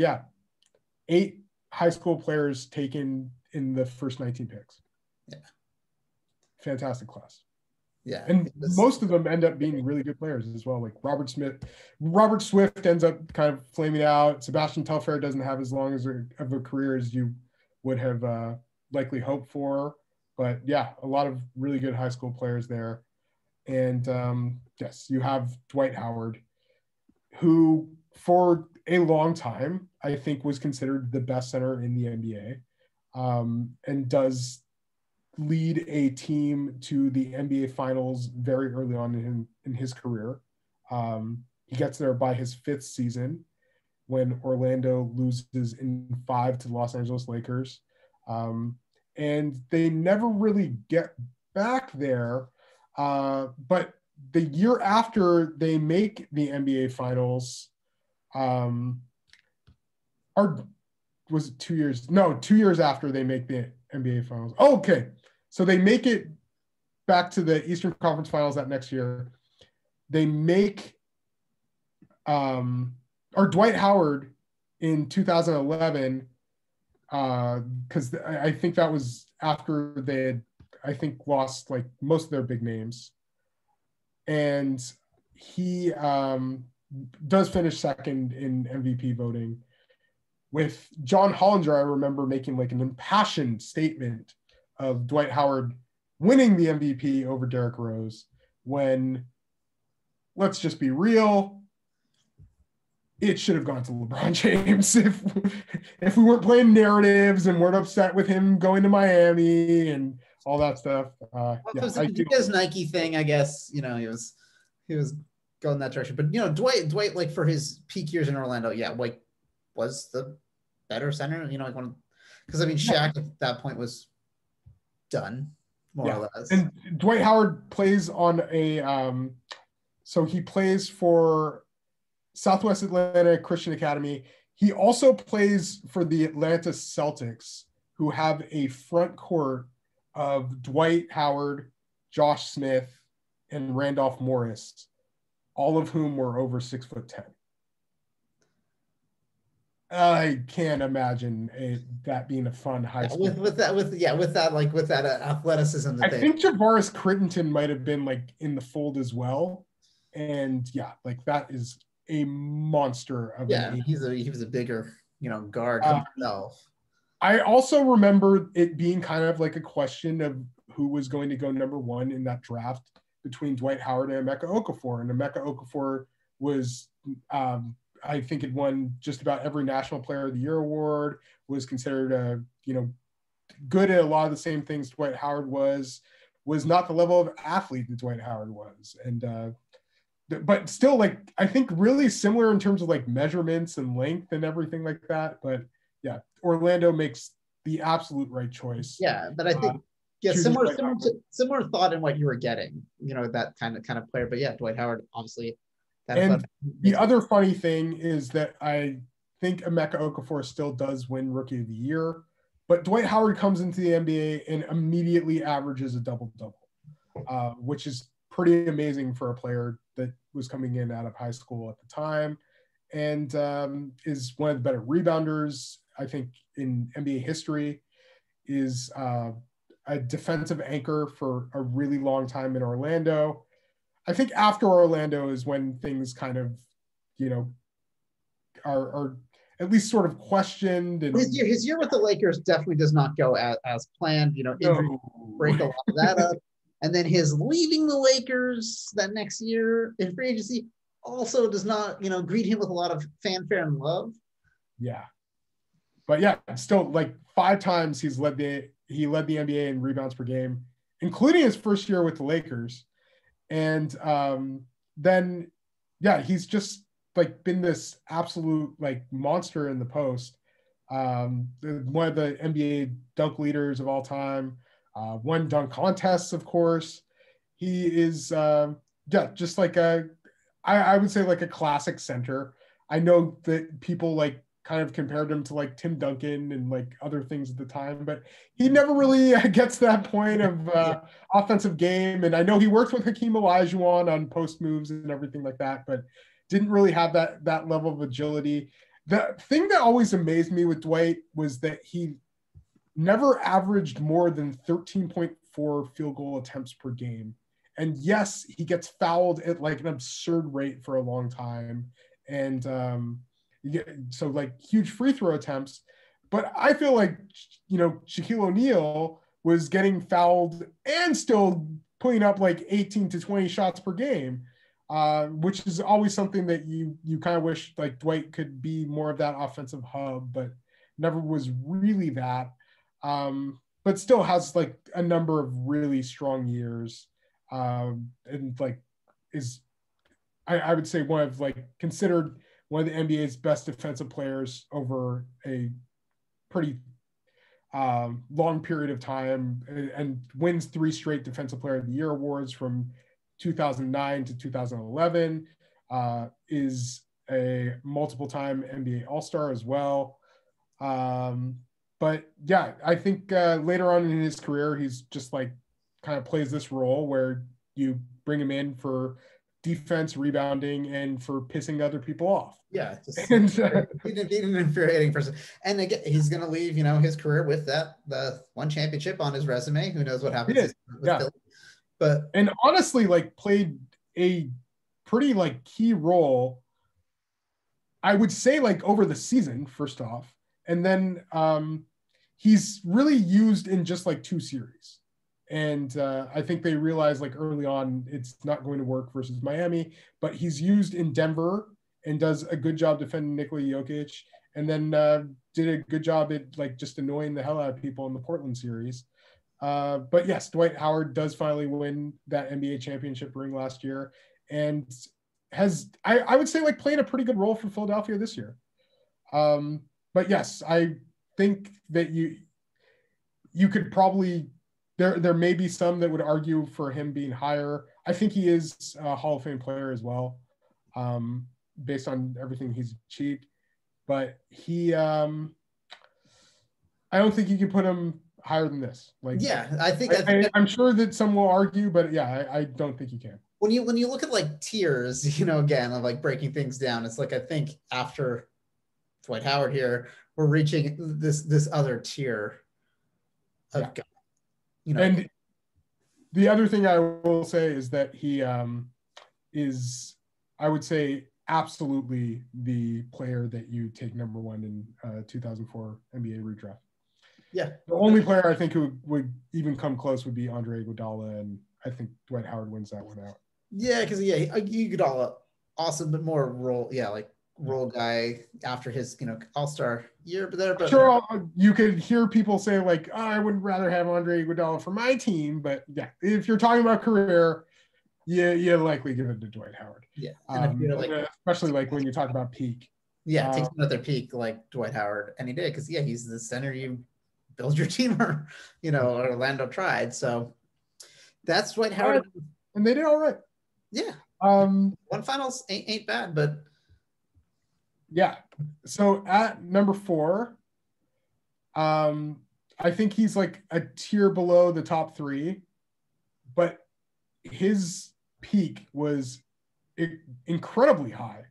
8 high school players taken in the first 19 picks. Yeah. Fantastic class. Yeah. And most of them end up being really good players as well. Like Robert Swift ends up kind of flaming out. Sebastian Telfair doesn't have as long of a career as you would have likely hoped for, but a lot of really good high school players there. And yes, you have Dwight Howard, who for a long time, I think, was considered the best center in the NBA, and does lead a team to the NBA Finals very early on in his career. He gets there by his 5th season when Orlando loses in 5 to the Los Angeles Lakers. And they never really get back there. But the year after they make the NBA Finals, 2 years after they make the NBA Finals. Oh, okay. So they make it back to the Eastern Conference Finals that next year. They make Dwight Howard in 2011, because I think that was after they had lost most of their big names. And he does finish 2nd in MVP voting, with John Hollinger, I remember, making an impassioned statement of Dwight Howard winning the MVP over Derrick Rose, when, let's just be real, it should have gone to LeBron James if we weren't playing narratives and weren't upset with him going to Miami and all that stuff. His Nike thing, I guess, he was going that direction. But Dwight, for his peak years in Orlando, was the better center. Because Shaq at that point was done, more or less. And Dwight Howard plays on a so he plays for Southwest Atlanta Christian Academy. He also plays for the Atlanta Celtics, who have a front court of Dwight Howard, Josh Smith, and Randolph Morris, all of whom were over 6'10". I can't imagine that being a fun high school. With that athleticism. I think Javaris Crittenton might have been in the fold as well, and that is a monster of an age. He was a bigger guard himself. I also remember it being kind of a question of who was going to go #1 in that draft between Dwight Howard and Emeka Okafor. And Emeka Okafor was I think it won just about every National Player of the Year award, was considered a, you know, good at a lot of the same things Dwight Howard was not the level of athlete that Dwight Howard was. And, but still, like, I think really similar in terms of like measurements and length and everything like that. But yeah, Orlando makes the absolute right choice. Yeah, but I think, yeah, similar thought in what you were getting, you know, that kind of player. But yeah, Dwight Howard, obviously. And the other funny thing is that I think Emeka Okafor still does win Rookie of the Year, but Dwight Howard comes into the NBA and immediately averages a double-double, which is pretty amazing for a player that was coming in out of high school at the time, and is one of the better rebounders, I think, in NBA history, is a defensive anchor for a really long time in Orlando. I think after Orlando is when things kind of, you know, are at least sort of questioned. And his year with the Lakers definitely does not go as planned. You know, injury break a lot of that up. And then his leaving the Lakers that next year in free agency also does not, you know, greet him with a lot of fanfare and love. Yeah. But yeah, still like 5 times he led the NBA in rebounds per game, including his first year with the Lakers. And then, yeah, he's just like been this absolute like monster in the post. One of the NBA dunk leaders of all time, won dunk contests, of course. He is, yeah, just like I would say like a classic center. I know that people like kind of compared him to like Tim Duncan and like other things at the time, but he never really gets to that point of offensive game. And I know he worked with Hakeem Olajuwon on post moves and everything like that, but didn't really have that level of agility. The thing that always amazed me with Dwight was that he never averaged more than 13.4 field goal attempts per game. And yes, he gets fouled at like an absurd rate for a long time. And, so like huge free throw attempts, but I feel like, you know, Shaquille O'Neal was getting fouled and still putting up like 18 to 20 shots per game, which is always something that you kind of wish like Dwight could be more of that offensive hub, but never was really that, but still has like a number of really strong years, and like is, I would say one of like considered one of the NBA's best defensive players over a pretty long period of time, and wins 3 straight Defensive Player of the Year awards from 2009 to 2011, is a multiple-time NBA All-Star as well. But yeah, I think later on in his career, he's just like kind of plays this role where you bring him in for defense, rebounding, and for pissing other people off. Yeah, he's an infuriating person. And again, he's going to leave, you know, his career with the 1 championship on his resume. Who knows what happens with Philly. But and honestly, like played a pretty like key role. I would say like over the season, first off, and then he's really used in just like 2 series. And I think they realized like early on, it's not going to work versus Miami, but he's used in Denver and does a good job defending Nikola Jokic, and then did a good job at like just annoying the hell out of people in the Portland series. But yes, Dwight Howard does finally win that NBA championship ring last year, and has, I would say like played a pretty good role for Philadelphia this year. But yes, I think that you could probably, There may be some that would argue for him being higher. I think he is a Hall of Fame player as well, based on everything he's achieved. But he, I don't think you can put him higher than this. Like, yeah, I'm sure that some will argue, but yeah, I don't think you can. When you look at like tiers, you know, again, I'm like breaking things down. It's like I think after Dwight Howard here, we're reaching this other tier of guys. You know. And the other thing I will say is that he is, I would say, absolutely the player that you take number 1 in 2004 NBA redraft. Yeah. The only player I think who would even come close would be Andre Iguodala, and I think Dwight Howard wins that one out. Yeah, because Iguodala awesome, but more role, like role guy after his, all-star year there. But sure, you could hear people say like, oh, I would rather have Andre Iguodala for my team. But yeah, if you're talking about career, you likely give it to Dwight Howard. Yeah. And especially like when you talk about peak. Yeah, it takes another peak like Dwight Howard any day because, yeah, he's the center you build your team or, Orlando tried. So that's Dwight Howard. And they did all right. Yeah. One finals ain't bad, but. Yeah. So at number 4, I think he's like a tier below the top 3, but his peak was incredibly high.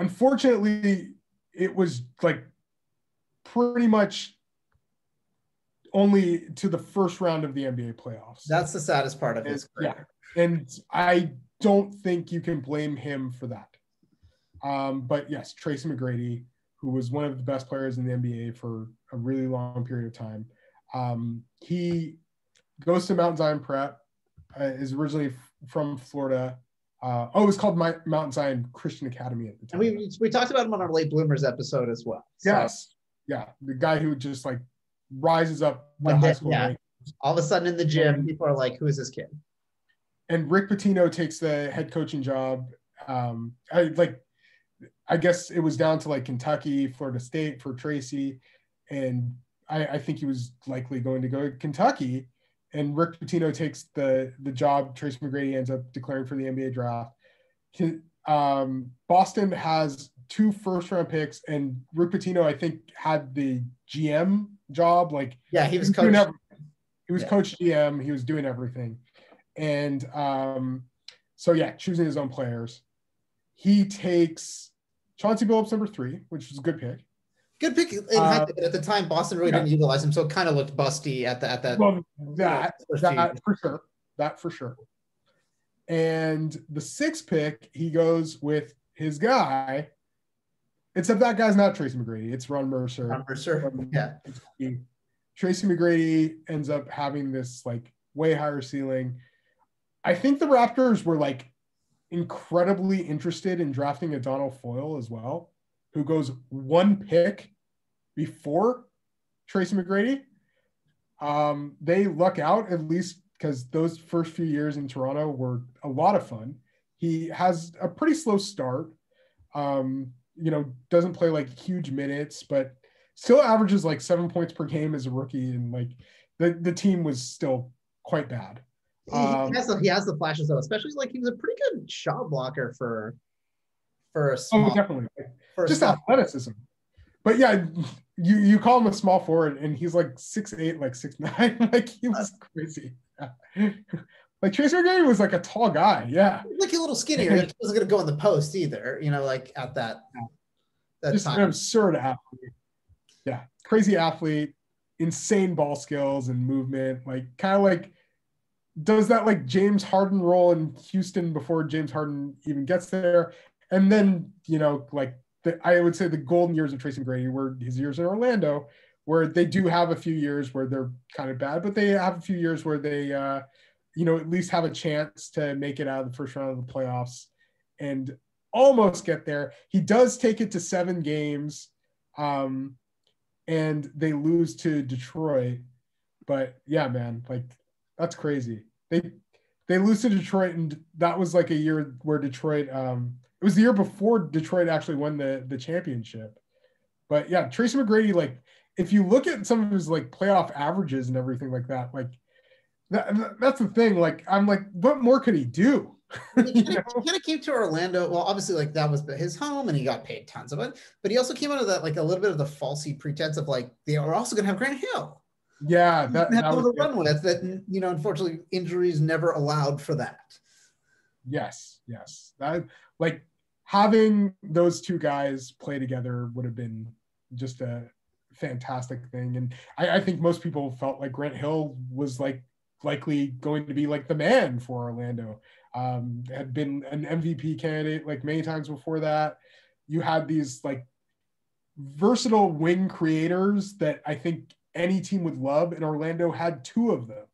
Unfortunately, it was like pretty much only to the first round of the NBA playoffs. That's the saddest part of his career. Yeah. And I don't think you can blame him for that. But yes, Tracy McGrady, who was one of the best players in the NBA for a really long period of time. He goes to Mount Zion Prep, is originally from Florida. It was called Mount Zion Christian Academy at the time. And we talked about him on our Late Bloomers episode as well. So. Yes. Yeah. The guy who just like rises up like high school. Yeah. All of a sudden in the gym, people are like, who is this kid? And Rick Pitino takes the head coaching job. I guess it was down to like Kentucky, Florida State for Tracy. And I think he was likely going to go to Kentucky. And Rick Pitino takes the job. Tracy McGrady ends up declaring for the NBA draft. Boston has 2 first-round picks, and Rick Pitino, I think, had the GM job. He was coach. He was coach GM. He was doing everything. And choosing his own players. He takes Chauncey Billups number 3, which was a good pick. Good pick. At the time, Boston really didn't utilize him, so it kind of looked busty at that. That for sure. And the 6th pick, he goes with his guy, except that guy's not Tracy McGrady. It's Ron Mercer. Tracy McGrady ends up having this like way higher ceiling. I think the Raptors were like incredibly interested in drafting a Donald Foyle as well, who goes 1 pick before Tracy McGrady. They luck out, at least because those first few years in Toronto were a lot of fun. He has a pretty slow start, doesn't play like huge minutes, but still averages like 7 points per game as a rookie. And like the team was still quite bad. He has the flashes though, especially like he was a pretty good shot blocker for a small. Oh, definitely. Just athleticism. But yeah, you call him a small forward and he's like 6'8", like 6'9". Like he was crazy. Yeah. Like Tracy McGrady was like a tall guy. Yeah. Like a little skinnier. He wasn't going to go in the post either, like at that just time. Just an absurd athlete. Yeah. Crazy athlete, insane ball skills and movement. Like kind of like does that like James Harden role in Houston before James Harden even gets there. And then, I would say the golden years of Tracy McGrady were his years in Orlando, where they do have a few years where they're kind of bad, but they have a few years where they, at least have a chance to make it out of the first round of the playoffs and almost get there. He does take it to 7 games, and they lose to Detroit. But yeah, man, like that's crazy. They lose to Detroit, and that was like a year where Detroit. It was the year before Detroit actually won the championship. But yeah, Tracy McGrady, like if you look at some of his like playoff averages and everything like that, like that's the thing. Like I'm like, what more could he do? He kind of came to Orlando. Well, obviously like that was his home and he got paid tons of it, but he also came out of that, like a little bit of the falsy pretense of like, they were also gonna have Grant Hill. Yeah. That, unfortunately injuries never allowed for that. Yes. That like having those 2 guys play together would have been just a fantastic thing. And I think most people felt like Grant Hill was like likely going to be like the man for Orlando. Had been an MVP candidate like many times before that. You had these like versatile wing creators that I think any team would love. And Orlando had 2 of them.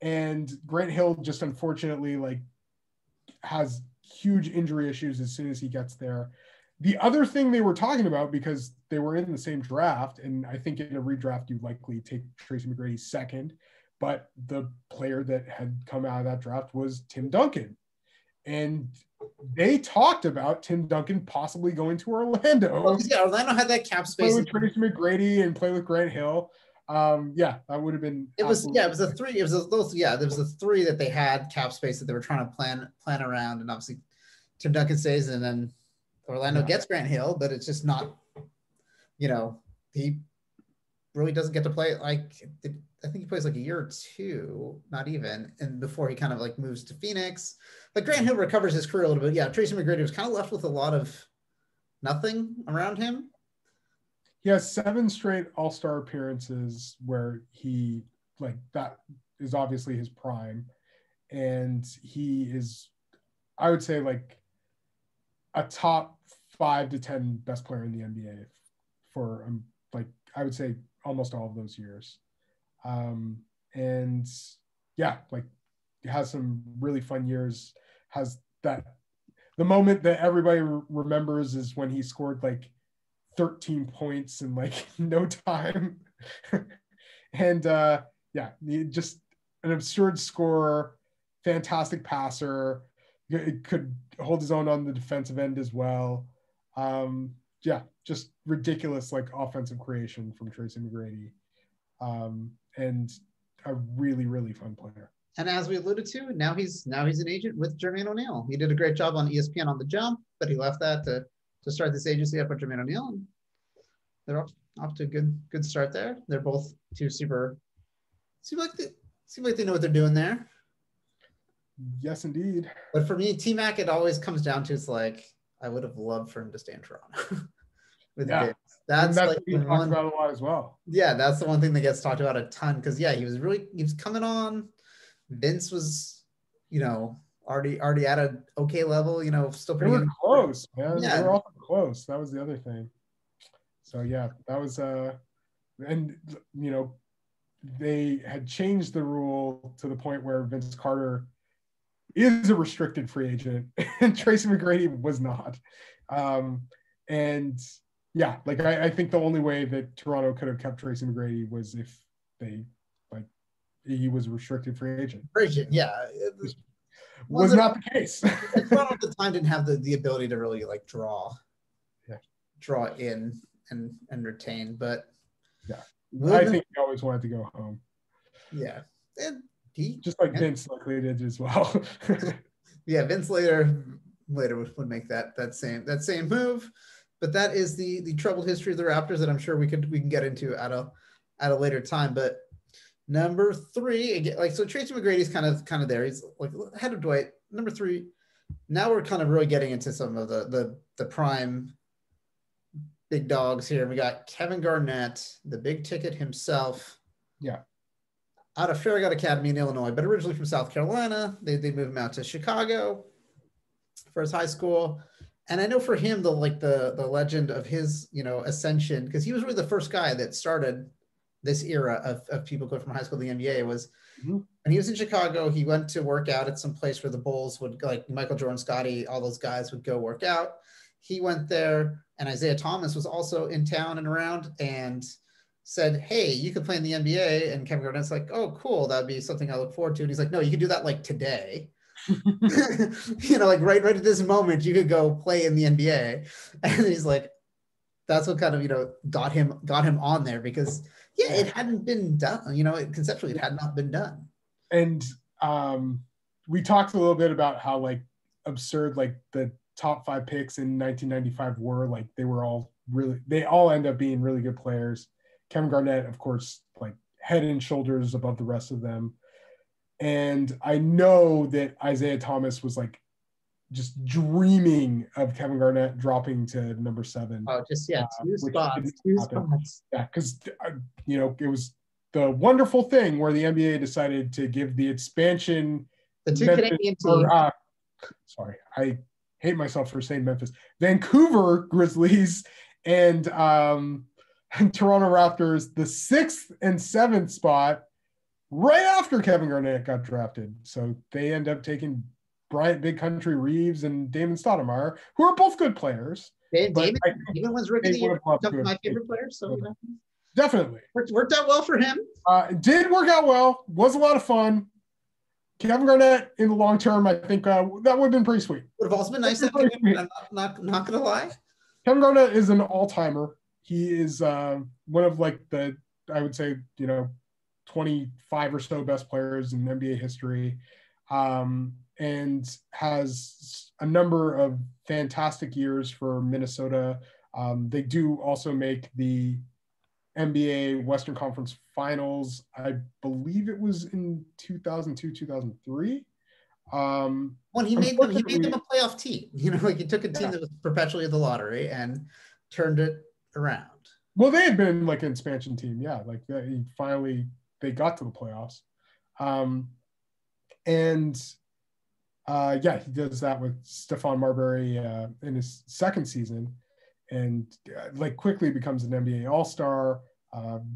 And Grant Hill just unfortunately like has huge injury issues as soon as he gets there. The other thing they were talking about, because they were in the same draft, and I think in a redraft, you'd likely take Tracy McGrady second, but the player that had come out of that draft was Tim Duncan. And they talked about Tim Duncan possibly going to Orlando. Oh, yeah, Orlando had that cap space. Play with Tracy McGrady and play with Grant Hill. Yeah, that would have been. It was a three that they had cap space that they were trying to plan around, and obviously Tim Duncan stays, and then Orlando gets Grant Hill, but it's just not, he really doesn't get to play. I think he plays like a year or two, not even, and before he kind of moves to Phoenix. But Grant Hill recovers his career a little bit. Yeah, Tracy McGrady was kind of left with a lot of nothing around him. He has 7 straight All-Star appearances where he, that is obviously his prime. And he is, I would say, a top 5 to 10 best player in the NBA for I would say almost all of those years. And yeah, he has some really fun years, has the moment that everybody remembers is when he scored 13 points in no time. And just an absurd scorer, fantastic passer. It could hold his own on the defensive end as well. Just ridiculous, offensive creation from Tracy McGrady. And a really, really fun player. And as we alluded to, now he's an agent with Jermaine O'Neal. He did a great job on ESPN on The Jump, but he left that to start this agency up with Jermaine O'Neal. And they're off to a good start there. They're both two super – seem like they know what they're doing there. Yes, indeed. But for me, T-Mac, it always comes down to I would have loved for him to stay in Toronto. That's what we talked about a lot as well. Yeah, that's the one thing that gets talked about a ton because he was coming on. Vince was, already at an okay level. Still pretty. They were close, man. Yeah. They were all close. That was the other thing. So yeah, that was and they had changed the rule to the point where Vince Carter is a restricted free agent and Tracy McGrady was not. And yeah, I think the only way that Toronto could have kept Tracy McGrady was if they he was a restricted free agent. Yeah. It was not the case. Toronto at the time didn't have the ability to really draw in and retain, but yeah. I think he always wanted to go home. Yeah. And Vince likely did as well. Yeah, Vince later would make that same move, but that is the troubled history of the Raptors that I'm sure we can get into at a later time. But number 3, again, so Tracy McGrady's kind of there. He's ahead of Dwight. Number 3. Now we're kind of really getting into some of the prime big dogs here. We got Kevin Garnett, the big ticket himself. Yeah. Out of Farragut Academy in Illinois, but originally from South Carolina. They moved him out to Chicago for his high school. And I know for him, the legend of his, ascension, because he was really the first guy that started this era of people going from high school to the NBA was, when he was in Chicago, he went to work out at some place where the Bulls would, Michael Jordan, Scottie, all those guys would go work out. He went there, and Isaiah Thomas was also in town and around, and said, "Hey, you could play in the NBA." And Kevin Garnett's "Oh, cool. That'd be something I look forward to." And he's "No, you can do that today." Right at this moment, you could go play in the NBA. And he's that's what got him on there because it hadn't been done. Conceptually, it had not been done. And we talked a little bit about how absurd the top 5 picks in 1995 were. They all end up being really good players. Kevin Garnett, of course, head and shoulders above the rest of them. And I know that Isaiah Thomas was just dreaming of Kevin Garnett dropping to number 7. Oh, just, yeah, two spots. Yeah, because, it was the wonderful thing where the NBA decided to give the expansion. The two Canadian teams. Sorry, I hate myself for saying Memphis. Vancouver Grizzlies and Toronto Raptors, the 6th and 7th spot right after Kevin Garnett got drafted. So they end up taking Bryant Big Country Reeves and Damon Stoudemire, who are both good players. Damon was rookie of the year, my favorite player, so you know. Definitely. Worked out well for him. Did work out well. Was a lot of fun. Kevin Garnett in the long term, I think that would have been pretty sweet. Would have also been nice. I'm not going to lie. Kevin Garnett is an all-timer. He is one of I would say, 25 or so best players in NBA history, and has a number of fantastic years for Minnesota. They do also make the NBA Western Conference Finals. I believe it was in 2002, 2003. Well, he made them a playoff team. He took a team that was perpetually in the lottery and turned it around. Well, they had been like an expansion team, yeah. They got to the playoffs, he does that with Stephon Marbury in his second season, and quickly becomes an NBA All-Star.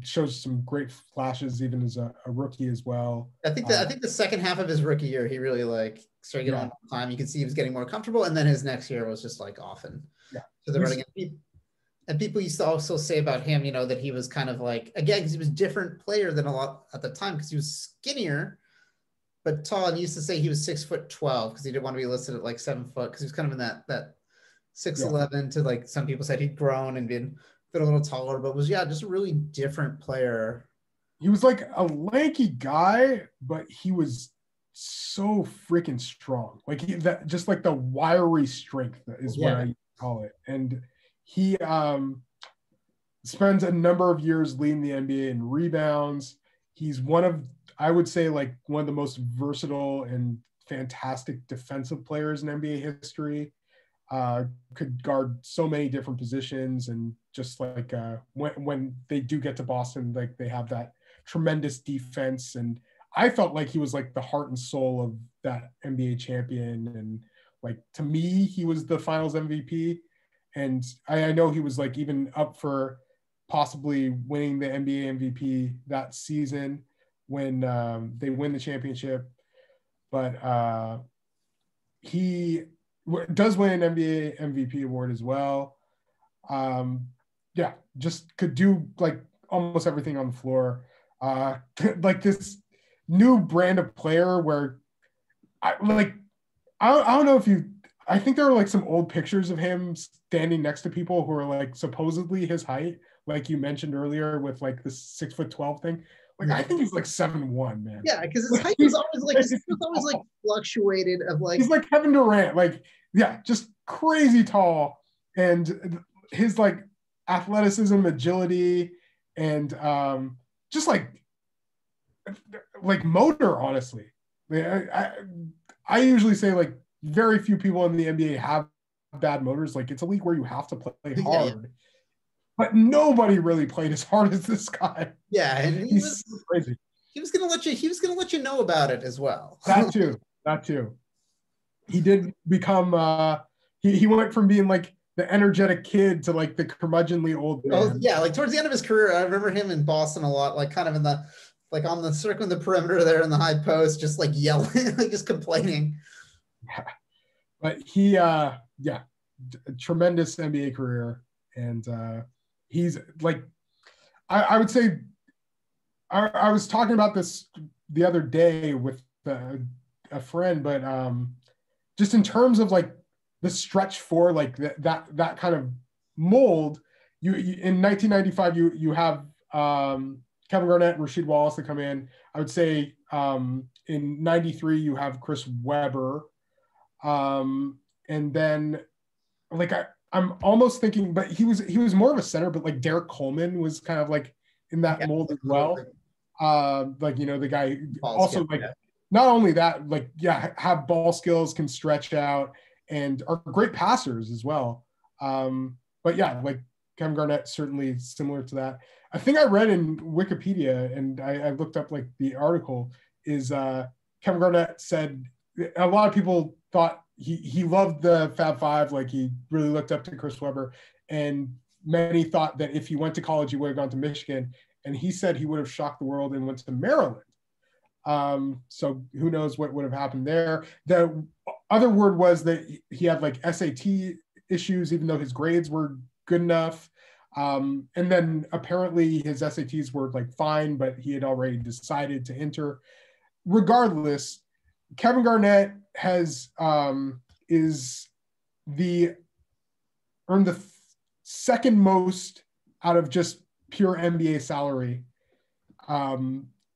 Shows some great flashes even as a rookie as well. I think the second half of his rookie year, he really started getting on time. You could see he was getting more comfortable, and then his next year was just off and to the running. And people used to also say about him, that he was kind of because he was a different player than a lot at the time because he was skinnier, but tall. And he used to say he was 6'12" because he didn't want to be listed at 7 foot because he was kind of in that 6'11" to some people said he'd grown and been a little taller, but was just a really different player. He was a lanky guy, but he was so freaking strong. The wiry strength is what I call it. And he spends a number of years leading the NBA in rebounds. He's one of the most versatile and fantastic defensive players in NBA history. Could guard so many different positions, and just when they do get to Boston, they have that tremendous defense. And I felt he was the heart and soul of that NBA champion. And to me, he was the Finals MVP. And I know he was even up for possibly winning the NBA MVP that season when they win the championship. But he does win an NBA MVP award as well. Just could do almost everything on the floor. This new brand of player where I don't know if you – I think there were some old pictures of him standing next to people who are supposedly his height, you mentioned earlier with this 6'12" thing. I think he's 7'1", man. Yeah, because his height was always fluctuated. He's like Kevin Durant, just crazy tall, and his athleticism, agility, and just motor. Honestly, I usually say very few people in the NBA have bad motors. It's a league where you have to play hard, but nobody really played as hard as this guy. Yeah, and he's crazy. He was gonna let you know about it as well. That too. He did become. He went from being the energetic kid to the curmudgeonly old man. Oh, yeah, towards the end of his career, I remember him in Boston a lot. Kind of in the on the circle in the perimeter there in the high post, just yelling, just complaining. Yeah. But he a tremendous NBA career, and he's I would say I was talking about this the other day with a friend, but just in terms of the stretch for that kind of mold, you in 1995 you have Kevin Garnett and Rasheed Wallace to come in. I would say in 93 you have Chris Webber. And then I'm almost thinking, but he was more of a center, but Derek Coleman was kind of in that mold as well. The guy ball also skill, not only that, have ball skills, can stretch out, and are great passers as well. But yeah, Kevin Garnett, certainly similar to that. I think I read in Wikipedia, and I looked up the article is, Kevin Garnett said, a lot of people thought he loved the Fab Five, he really looked up to Chris Webber, and many thought that if he went to college, he would have gone to Michigan, and he said he would have shocked the world and went to Maryland. So who knows what would have happened there. The Other word was that he had like SAT issues, even though his grades were good enough. And then apparently his SATs were like fine, but he had already decided to enter. Regardless, Kevin Garnett has earned the second most out of just pure NBA salary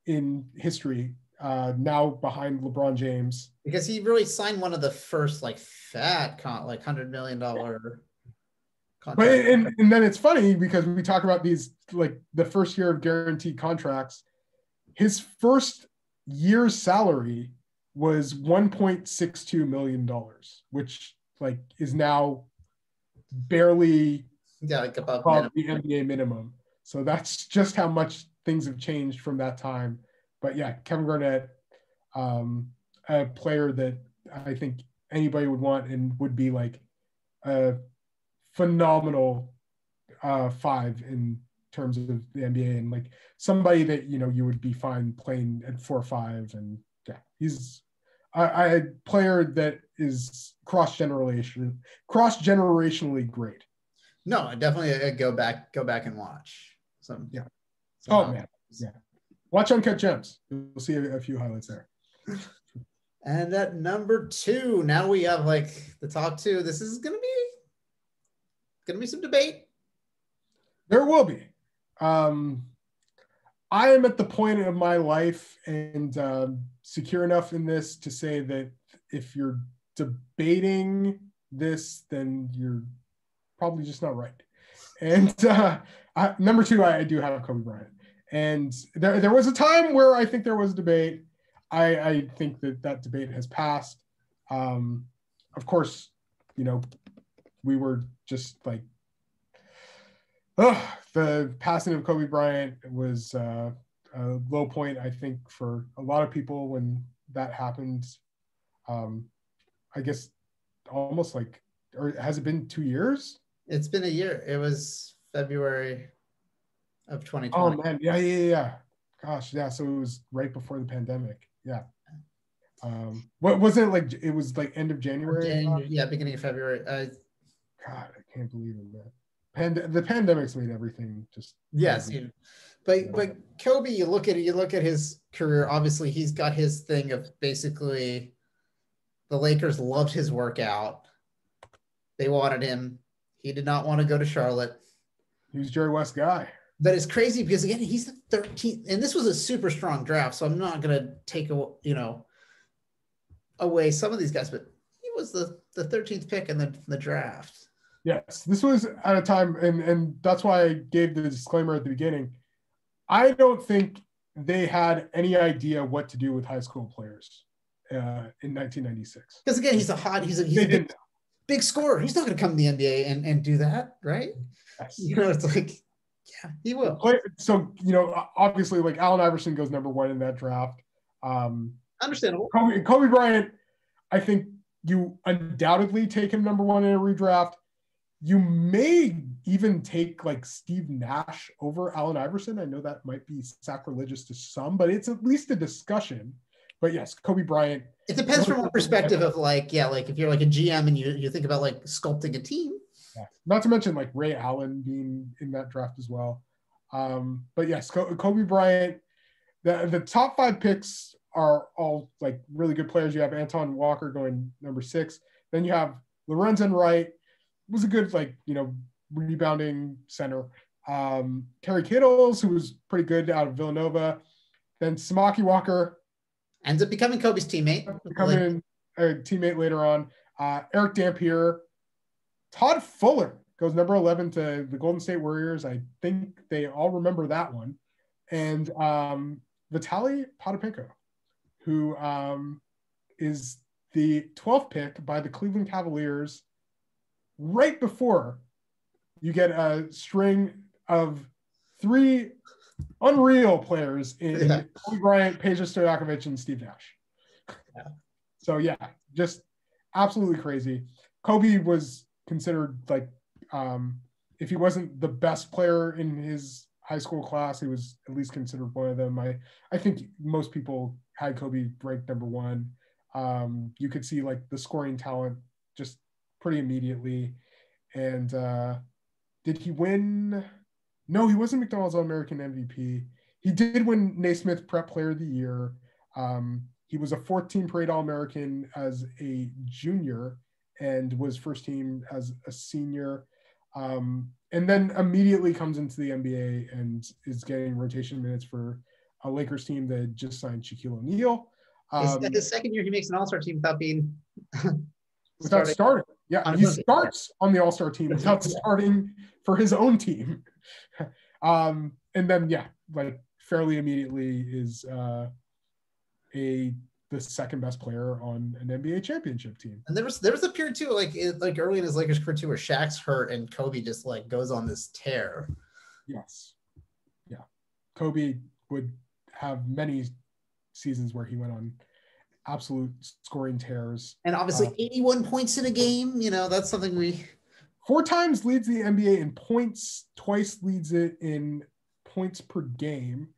in history, now behind LeBron James. Because he really signed one of the first like fat $100 million contract. But and then it's funny because we talk about these, like the first year of guaranteed contracts, his first year's salary was $1.62 million, which like is now barely above the NBA minimum. So that's just how much things have changed from that time. But yeah, Kevin Garnett, a player that I think anybody would want and would be like a phenomenal five in terms of the NBA, and like somebody that, you know, you would be fine playing at 4 or 5. And yeah, he's a player that is cross-generationally great. No, I definitely go back and watch. So yeah. Man. Yeah. Watch Uncut Gems. We'll see a few highlights there. And at number 2, now we have like the top 2. This is gonna be some debate. There will be. I am at the point of my life and secure enough in this to say that if you're debating this, then you're probably just not right. And number 2, I do have Kobe Bryant. And there was a time where I think there was a debate. I think that debate has passed. Of course, you know, we were just like, the passing of Kobe Bryant was a low point, I think, for a lot of people when that happened. I guess almost like, or has it been 2 years? It's been a year. It was February of 2020. Oh man, yeah. Gosh, yeah. So it was right before the pandemic. Yeah. What was it like? It was like end of January. Yeah, beginning of February. God, I can't believe it, man. The pandemic's made everything just. Yes, you know, but Kobe, you look at his career. Obviously, he's got his thing of basically, the Lakers loved his workout. They wanted him. He did not want to go to Charlotte. He was Jerry West guy. But it's crazy because again, he's the 13th, and this was a super strong draft. So I'm not gonna take away some of these guys, but he was the 13th pick in the draft. Yes, this was at a time, and that's why I gave the disclaimer at the beginning. I don't think they had any idea what to do with high school players in 1996. Because again, he's a big scorer. He's not going to come to the NBA and do that, right? Yes. You know, it's like, yeah, he will. So, you know, obviously, like Allen Iverson goes number 1 in that draft. Understandable. Kobe Bryant, I think you undoubtedly take him number 1 in a redraft. You may even take like Steve Nash over Allen Iverson. I know that might be sacrilegious to some, but it's at least a discussion. But yes, Kobe Bryant. It depends from a perspective of like, yeah, like if you're like a GM and you think about like sculpting a team. Yeah. Not to mention like Ray Allen being in that draft as well. But yes, Kobe Bryant, the top 5 picks are all like really good players. You have Anton Walker going number 6. Then you have Lorenzen Wright. Was a good, like, you know, rebounding center. Terry Kittles, who was pretty good out of Villanova. Then Samaki Walker. Ends up becoming Kobe's teammate. Becoming a teammate later on. Eric Dampier. Todd Fuller goes number 11 to the Golden State Warriors. I think they all remember that one. And Vitali Potapenko, who is the 12th pick by the Cleveland Cavaliers, right before you get a string of 3 unreal players in Kobe Bryant, Peja Stojakovic, and Steve Nash. Yeah. So yeah, just absolutely crazy. Kobe was considered like, if he wasn't the best player in his high school class, he was at least considered one of them. I think most people had Kobe ranked number 1. You could see like the scoring talent just pretty immediately. And did he win? No, he wasn't McDonald's All-American MVP. He did win Naismith Prep Player of the Year. He was a fourth-team parade All-American as a junior and was first team as a senior. And then immediately comes into the NBA and is getting rotation minutes for a Lakers team that just signed Shaquille O'Neal. That the second year he makes an all-star team without being starting. Yeah, he starts on the all-star team without starting for his own team. And then, yeah, like fairly immediately is the second best player on an NBA championship team. And there was a period too, like early in his Lakers career too, where Shaq's hurt and Kobe just like goes on this tear. Yes. Yeah. Kobe would have many seasons where he went on absolute scoring tears. And obviously 81 points in a game, you know, that's something we... 4 times leads the NBA in points, twice leads it in points per game.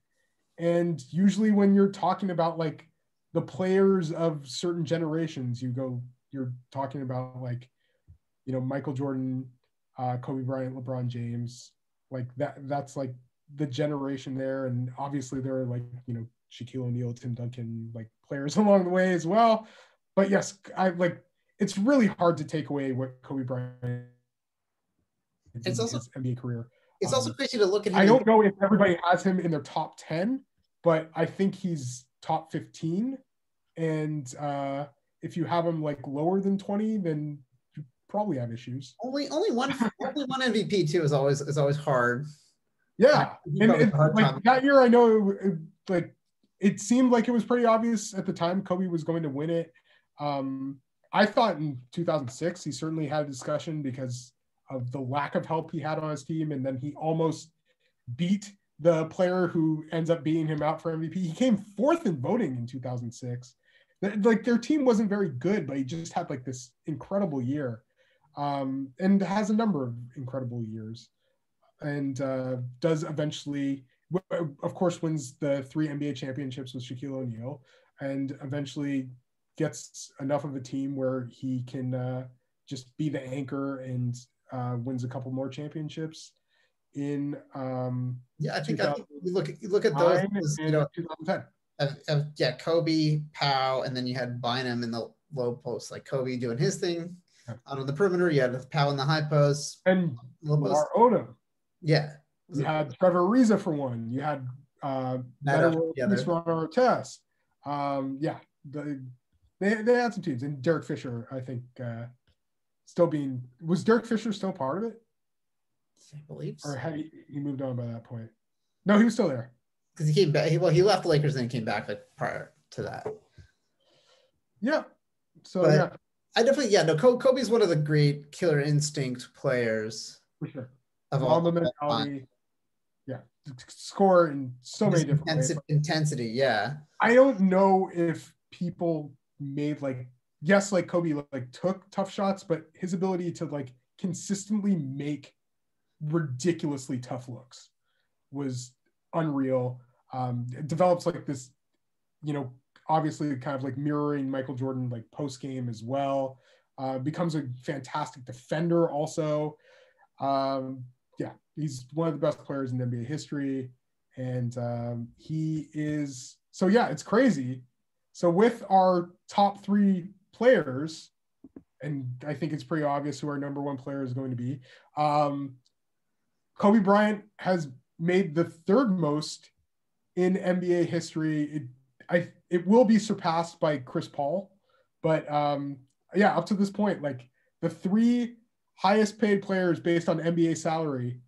And usually when you're talking about like the players of certain generations, you're talking about like, you know, Michael Jordan, Kobe Bryant, LeBron James, like that's like the generation there. And obviously there are like, you know, Shaquille O'Neal, Tim Duncan, like players along the way as well. But yes, it's really hard to take away what Kobe Bryant is in his NBA career. It's also crazy to look at him. I don't know if everybody has him in their top 10, but I think he's top 15, and if you have him like lower than 20, then you probably have issues. Only one MVP too is always hard. Yeah, and that year I know it seemed like it was pretty obvious at the time Kobe was going to win it. I thought in 2006 he certainly had a discussion because of the lack of help he had on his team, and then he almost beat the player who ends up beating him out for MVP. He came 4th in voting in 2006. Like their team wasn't very good, but he just had like this incredible year, and has a number of incredible years, and does eventually, of course, wins the 3 NBA championships with Shaquille O'Neal, and eventually gets enough of a team where he can just be the anchor and wins a couple more championships. In I think you look at those, you know, 2010. Yeah, Kobe, Pau, and then you had Bynum in the low post, like Kobe doing his thing. Yeah. Out on the perimeter, you had Pau in the high post, and Lamar Odom. Yeah, you had Trevor Ariza for one. You had Ron Artest. Yeah, they had some teams, and Derek Fisher. I think was Derek Fisher still part of it? I believe so. Or had he moved on by that point? No, he was still there. Because he came back. He left the Lakers and then came back like prior to that. Yeah. So but yeah. I definitely Kobe's one of the great killer instinct players. For sure. Of all the mentality. Yeah. Score in so many different ways. Intensity, yeah. I don't know if people made like Kobe like took tough shots, but his ability to like consistently make ridiculously tough looks was unreal. It develops like this, you know, obviously kind of like mirroring Michael Jordan, like post game as well. Becomes a fantastic defender also. Yeah, he's one of the best players in NBA history, and he is. So yeah, it's crazy. So with our top 3 players, and I think it's pretty obvious who our number 1 player is going to be. Kobe Bryant has made the 3rd most in NBA history. It will be surpassed by Chris Paul, but yeah, up to this point, like the 3 highest paid players based on NBA salary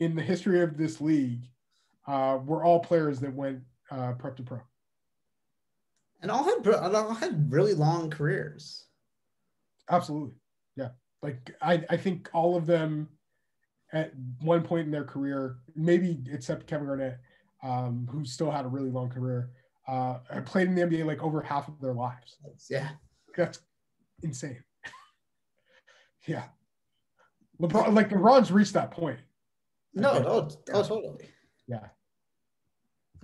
in the history of this league were all players that went prep to pro. And all had really long careers. Absolutely. Yeah. Like I think all of them at one point in their career, maybe except Kevin Garnett, who still had a really long career, played in the NBA like over half of their lives. Yeah. That's insane. Yeah. LeBron's reached that point. No, totally. Yeah.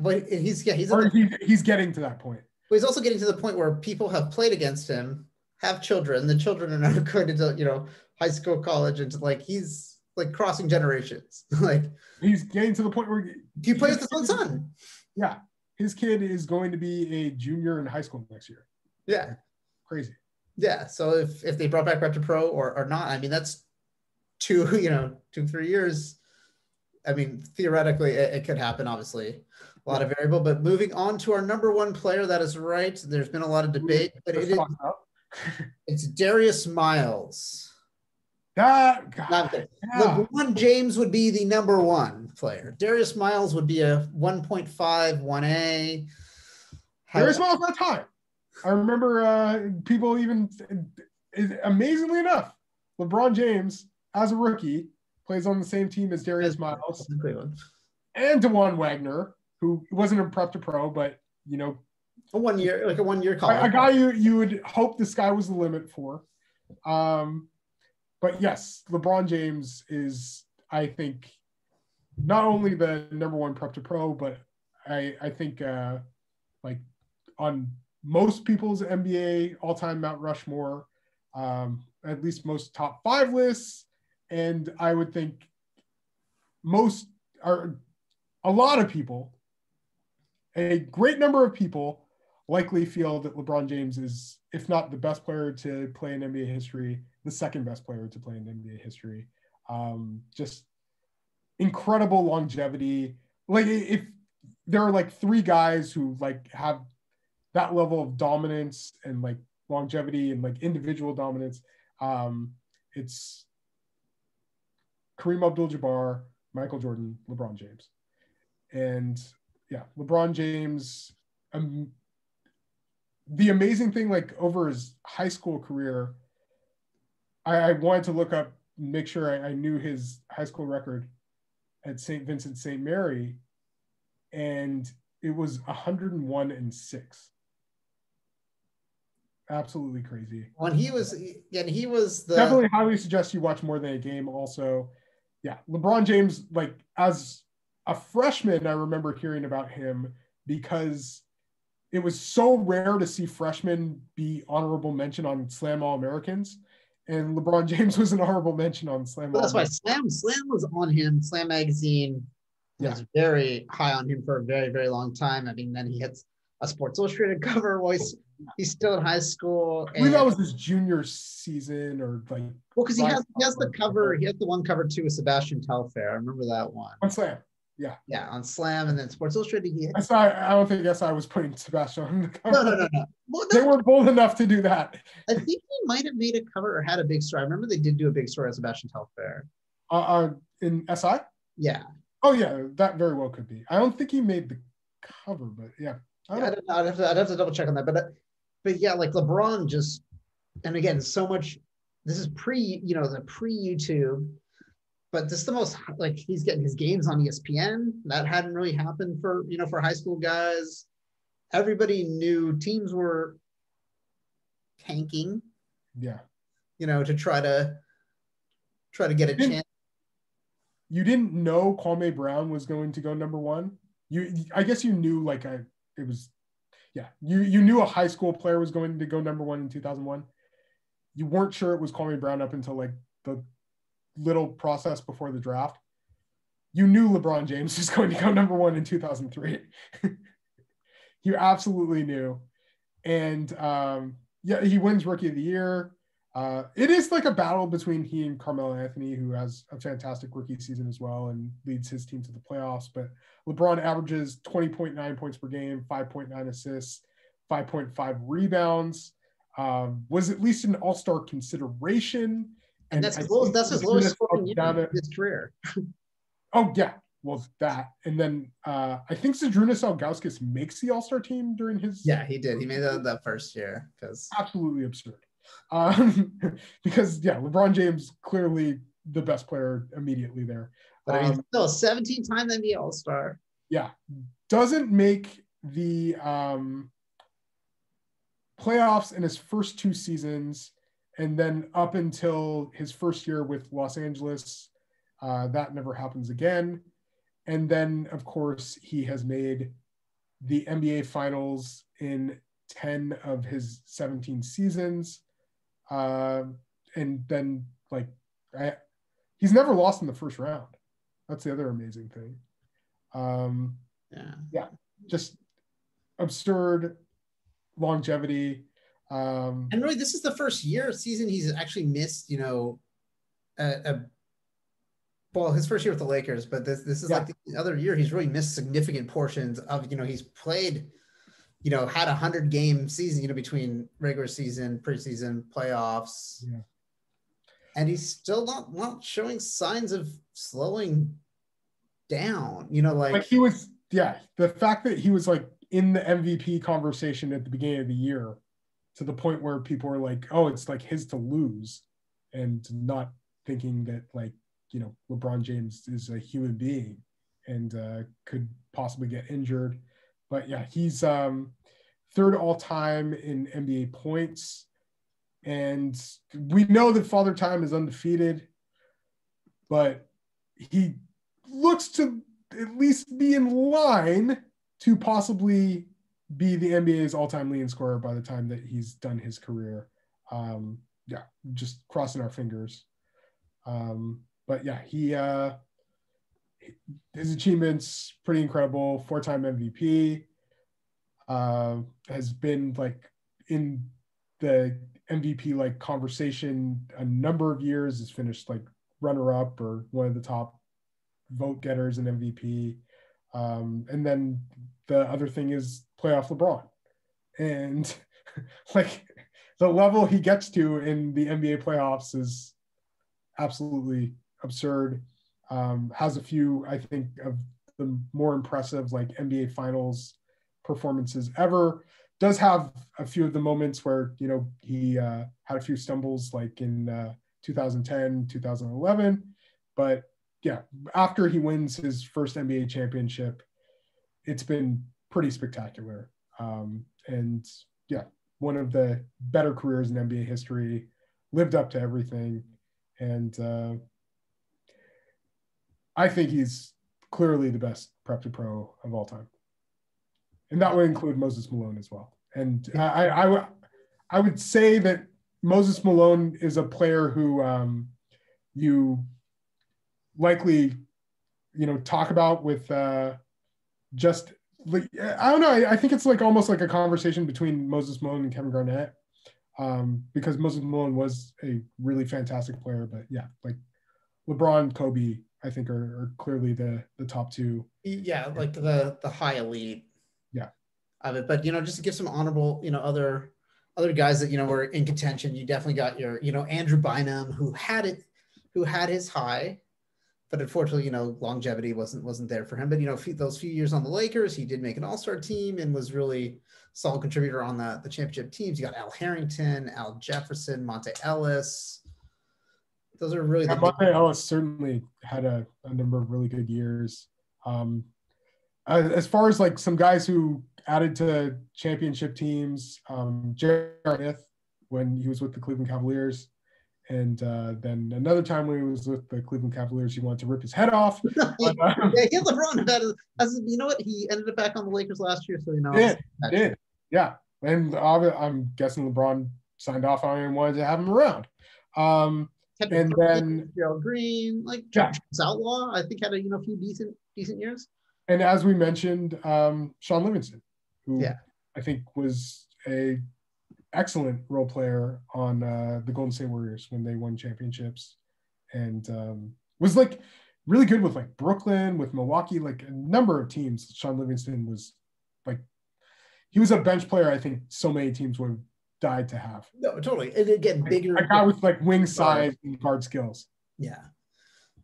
But he's getting to that point. But he's also getting to the point where people have played against him, have children. The children are now going to, you know, high school, college, and like he's like crossing generations. Like he's getting to the point where he plays with his son. Yeah, his kid is going to be a junior in high school next year. Yeah, crazy. Yeah, so if they brought back Raptor Pro or not, I mean that's two, 3 years. I mean, theoretically, it could happen, obviously. A lot of variable, but moving on to our number one player. That is right. There's been a lot of debate, but it's Darius Miles. LeBron James would be the number one player. Darius Miles would be a 1.5, 1A. Darius Miles at that time. I remember people even, amazingly enough, LeBron James, as a rookie, plays on the same team as Darius Miles and DeJuan Wagner, who wasn't a prep to pro, but, you know, a one-year college. A guy you would hope the sky was the limit for. But yes, LeBron James is, I think, not only the number one prep to pro, but I think like on most people's NBA all-time Mount Rushmore, at least most top five lists. And I would think a lot of people, a great number of people, likely feel that LeBron James is, if not the best player to play in NBA history, the second best player to play in NBA history. Just incredible longevity. Like if there are like three guys who like have that level of dominance and like longevity and like individual dominance, it's Kareem Abdul-Jabbar, Michael Jordan, LeBron James. And yeah, LeBron James, the amazing thing, like over his high school career, I wanted to look up, make sure I knew his high school record at St. Vincent St. Mary. And it was 101-6. Absolutely crazy. Definitely highly suggest you watch more than a game also. Yeah, LeBron James, like as a freshman, I remember hearing about him because it was so rare to see freshmen be honorable mention on Slam All-Americans. And LeBron James was an honorable mention on Slam All-Americans. That's why Slam was on him. Slam Magazine was very high on him for a very, very long time. I mean, then he hits a Sports Illustrated cover while he's still in high school. I believe that was his junior season or like. Well, because he has the cover. He has the one cover too with Sebastian Telfair. I remember that one. On Slam. Yeah. Yeah, on Slam and then Sports Illustrated. I don't think SI was putting Sebastian on the cover. No. Well, they were bold enough to do that. I think he might have made a cover or had a big story. I remember they did do a big story on Sebastian Telfair. In SI? Yeah. Oh, yeah. That very well could be. I don't think he made the cover, but yeah. I don't know. I'd have to double check on that, but yeah, like LeBron just, and again, so much. This is pre YouTube, but this is the most like he's getting his games on ESPN. That hadn't really happened for high school guys. Everybody knew teams were tanking. Yeah, to try to get a chance. You didn't know Kwame Brown was going to go number one. I guess you knew you knew a high school player was going to go number one in 2001. You weren't sure it was Kwame Brown up until like the little process before the draft. You knew LeBron James was going to go number one in 2003. You absolutely knew. And he wins Rookie of the Year. It is like a battle between he and Carmelo Anthony, who has a fantastic rookie season as well and leads his team to the playoffs. But LeBron averages 20.9 points per game, 5.9 assists, 5.5 rebounds, was at least an all-star consideration. And that's his lowest scoring year in his career. Oh, yeah. Well, that. And then I think Cedrunas Algauskas makes the all-star team during his. Yeah, he did. He made that first year. Absolutely absurd. Because yeah, LeBron James clearly the best player immediately there. But he's still 17-time NBA All-Star. Yeah, doesn't make the playoffs in his first two seasons, and then up until his first year with Los Angeles, that never happens again. And then of course he has made the NBA Finals in 10 of his 17 seasons. And then like, he's never lost in the first round. That's the other amazing thing. Yeah, just absurd longevity. And really, this is the first year season he's actually missed, you know, well, his first year with the Lakers, but this is like the other year he's really missed significant portions of, you know, he's played, you know, had 100-game season, you know, between regular season, preseason, playoffs. Yeah. And he's still not showing signs of slowing down, you know, like he was, the fact that he was like in the MVP conversation at the beginning of the year to the point where people were like, oh, it's like his to lose, and not thinking that like, you know, LeBron James is a human being and could possibly get injured. But yeah, he's third all time in NBA points. And we know that Father Time is undefeated, but he looks to at least be in line to possibly be the NBA's all-time leading scorer by the time that he's done his career. Yeah, just crossing our fingers. But yeah, he his achievements pretty incredible. Four-time MVP, has been like in the MVP like conversation a number of years. Has finished like runner-up or one of the top vote getters in MVP. And then the other thing is playoff LeBron, and like the level he gets to in the NBA playoffs is absolutely absurd. Has a few, I think, of the more impressive like NBA finals performances ever. Does have a few of the moments where, you know, he had a few stumbles like in 2010, 2011. But yeah, after he wins his first NBA championship, it's been pretty spectacular. And yeah, one of the better careers in NBA history, lived up to everything. And I think he's clearly the best prep to pro of all time. And that would include Moses Malone as well. And I would say that Moses Malone is a player who you likely, you know, talk about with just like, I don't know. I think it's like almost like a conversation between Moses Malone and Kevin Garnett, because Moses Malone was a really fantastic player. But yeah, like LeBron, Kobe, I think are clearly the top two. Yeah, like the high elite. Yeah, of it. But you know, just to give some honorable, you know, other guys that, you know, were in contention. You definitely got your, you know, Andrew Bynum, who had his high, but unfortunately, you know, longevity wasn't there for him. But you know, those few years on the Lakers, he did make an All-Star team and was really solid contributor on the championship teams. You got Al Harrington, Al Jefferson, Monte Ellis. Those are really Monte Ellis certainly had a number of really good years. As far as like some guys who added to championship teams, Jarrett when he was with the Cleveland Cavaliers, and then another time when he was with the Cleveland Cavaliers, he wanted to rip his head off. But, yeah, he had LeBron about it. You know what? He ended up back on the Lakers last year, so you know. Did. Yeah, and I'm guessing LeBron signed off on him and wanted to have him around. And then Gerald Green, like Josh Outlaw, I think had a, you know, few decent years. And as we mentioned, Sean Livingston, who I think was a excellent role player on the Golden State Warriors when they won championships, and was like really good with like Brooklyn, with Milwaukee, like a number of teams. Sean Livingston was like, he was a bench player I think so many teams would have died to have. No, totally. And again, bigger. A guy with like wing size and guard skills. Yeah,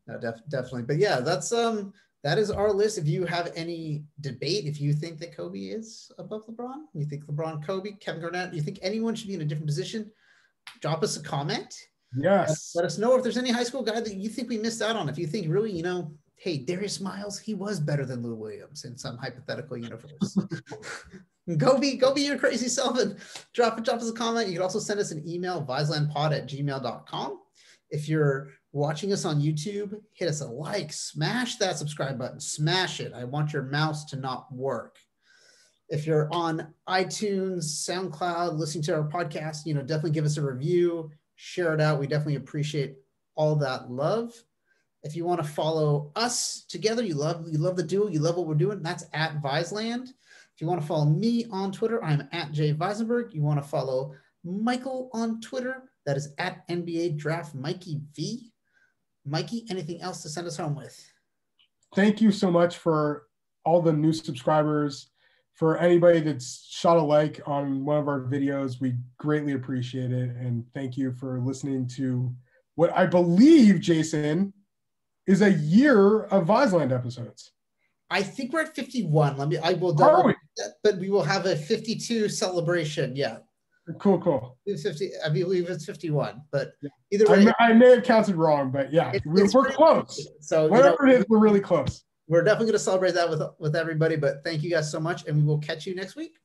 no, definitely. But yeah, that's that is our list. If you have any debate, if you think that Kobe is above LeBron, you think LeBron, Kobe, Kevin Garnett, you think anyone should be in a different position, drop us a comment. Yes. Let us know if there's any high school guy that you think we missed out on. If you think really, you know, hey, Darius Miles, he was better than Lou Williams in some hypothetical universe. Go be your crazy self and drop us a comment. You can also send us an email, viselandpod@gmail.com. If you're watching us on YouTube, hit us a like, smash that subscribe button, smash it. I want your mouse to not work. If you're on iTunes, SoundCloud, listening to our podcast, you know, definitely give us a review, share it out. We definitely appreciate all that love. If you want to follow us together, you love the duo, you love what we're doing, that's at Viseland. If you want to follow me on Twitter, I'm at Jay Visenberg. You want to follow Michael on Twitter, that is at NBA Draft Mikey V. Mikey, anything else to send us home with? Thank you so much for all the new subscribers, for anybody that's shot a like on one of our videos. We greatly appreciate it. And thank you for listening to what I believe, Jason, is a year of Viseland episodes. I think we're at 51. But we will have a 52 celebration. Yeah. Cool. 50, I believe it's 51, but either way. I may have counted wrong, but yeah, we're really close. So whatever it is, we're really close. We're definitely going to celebrate that with everybody, but thank you guys so much, and we will catch you next week.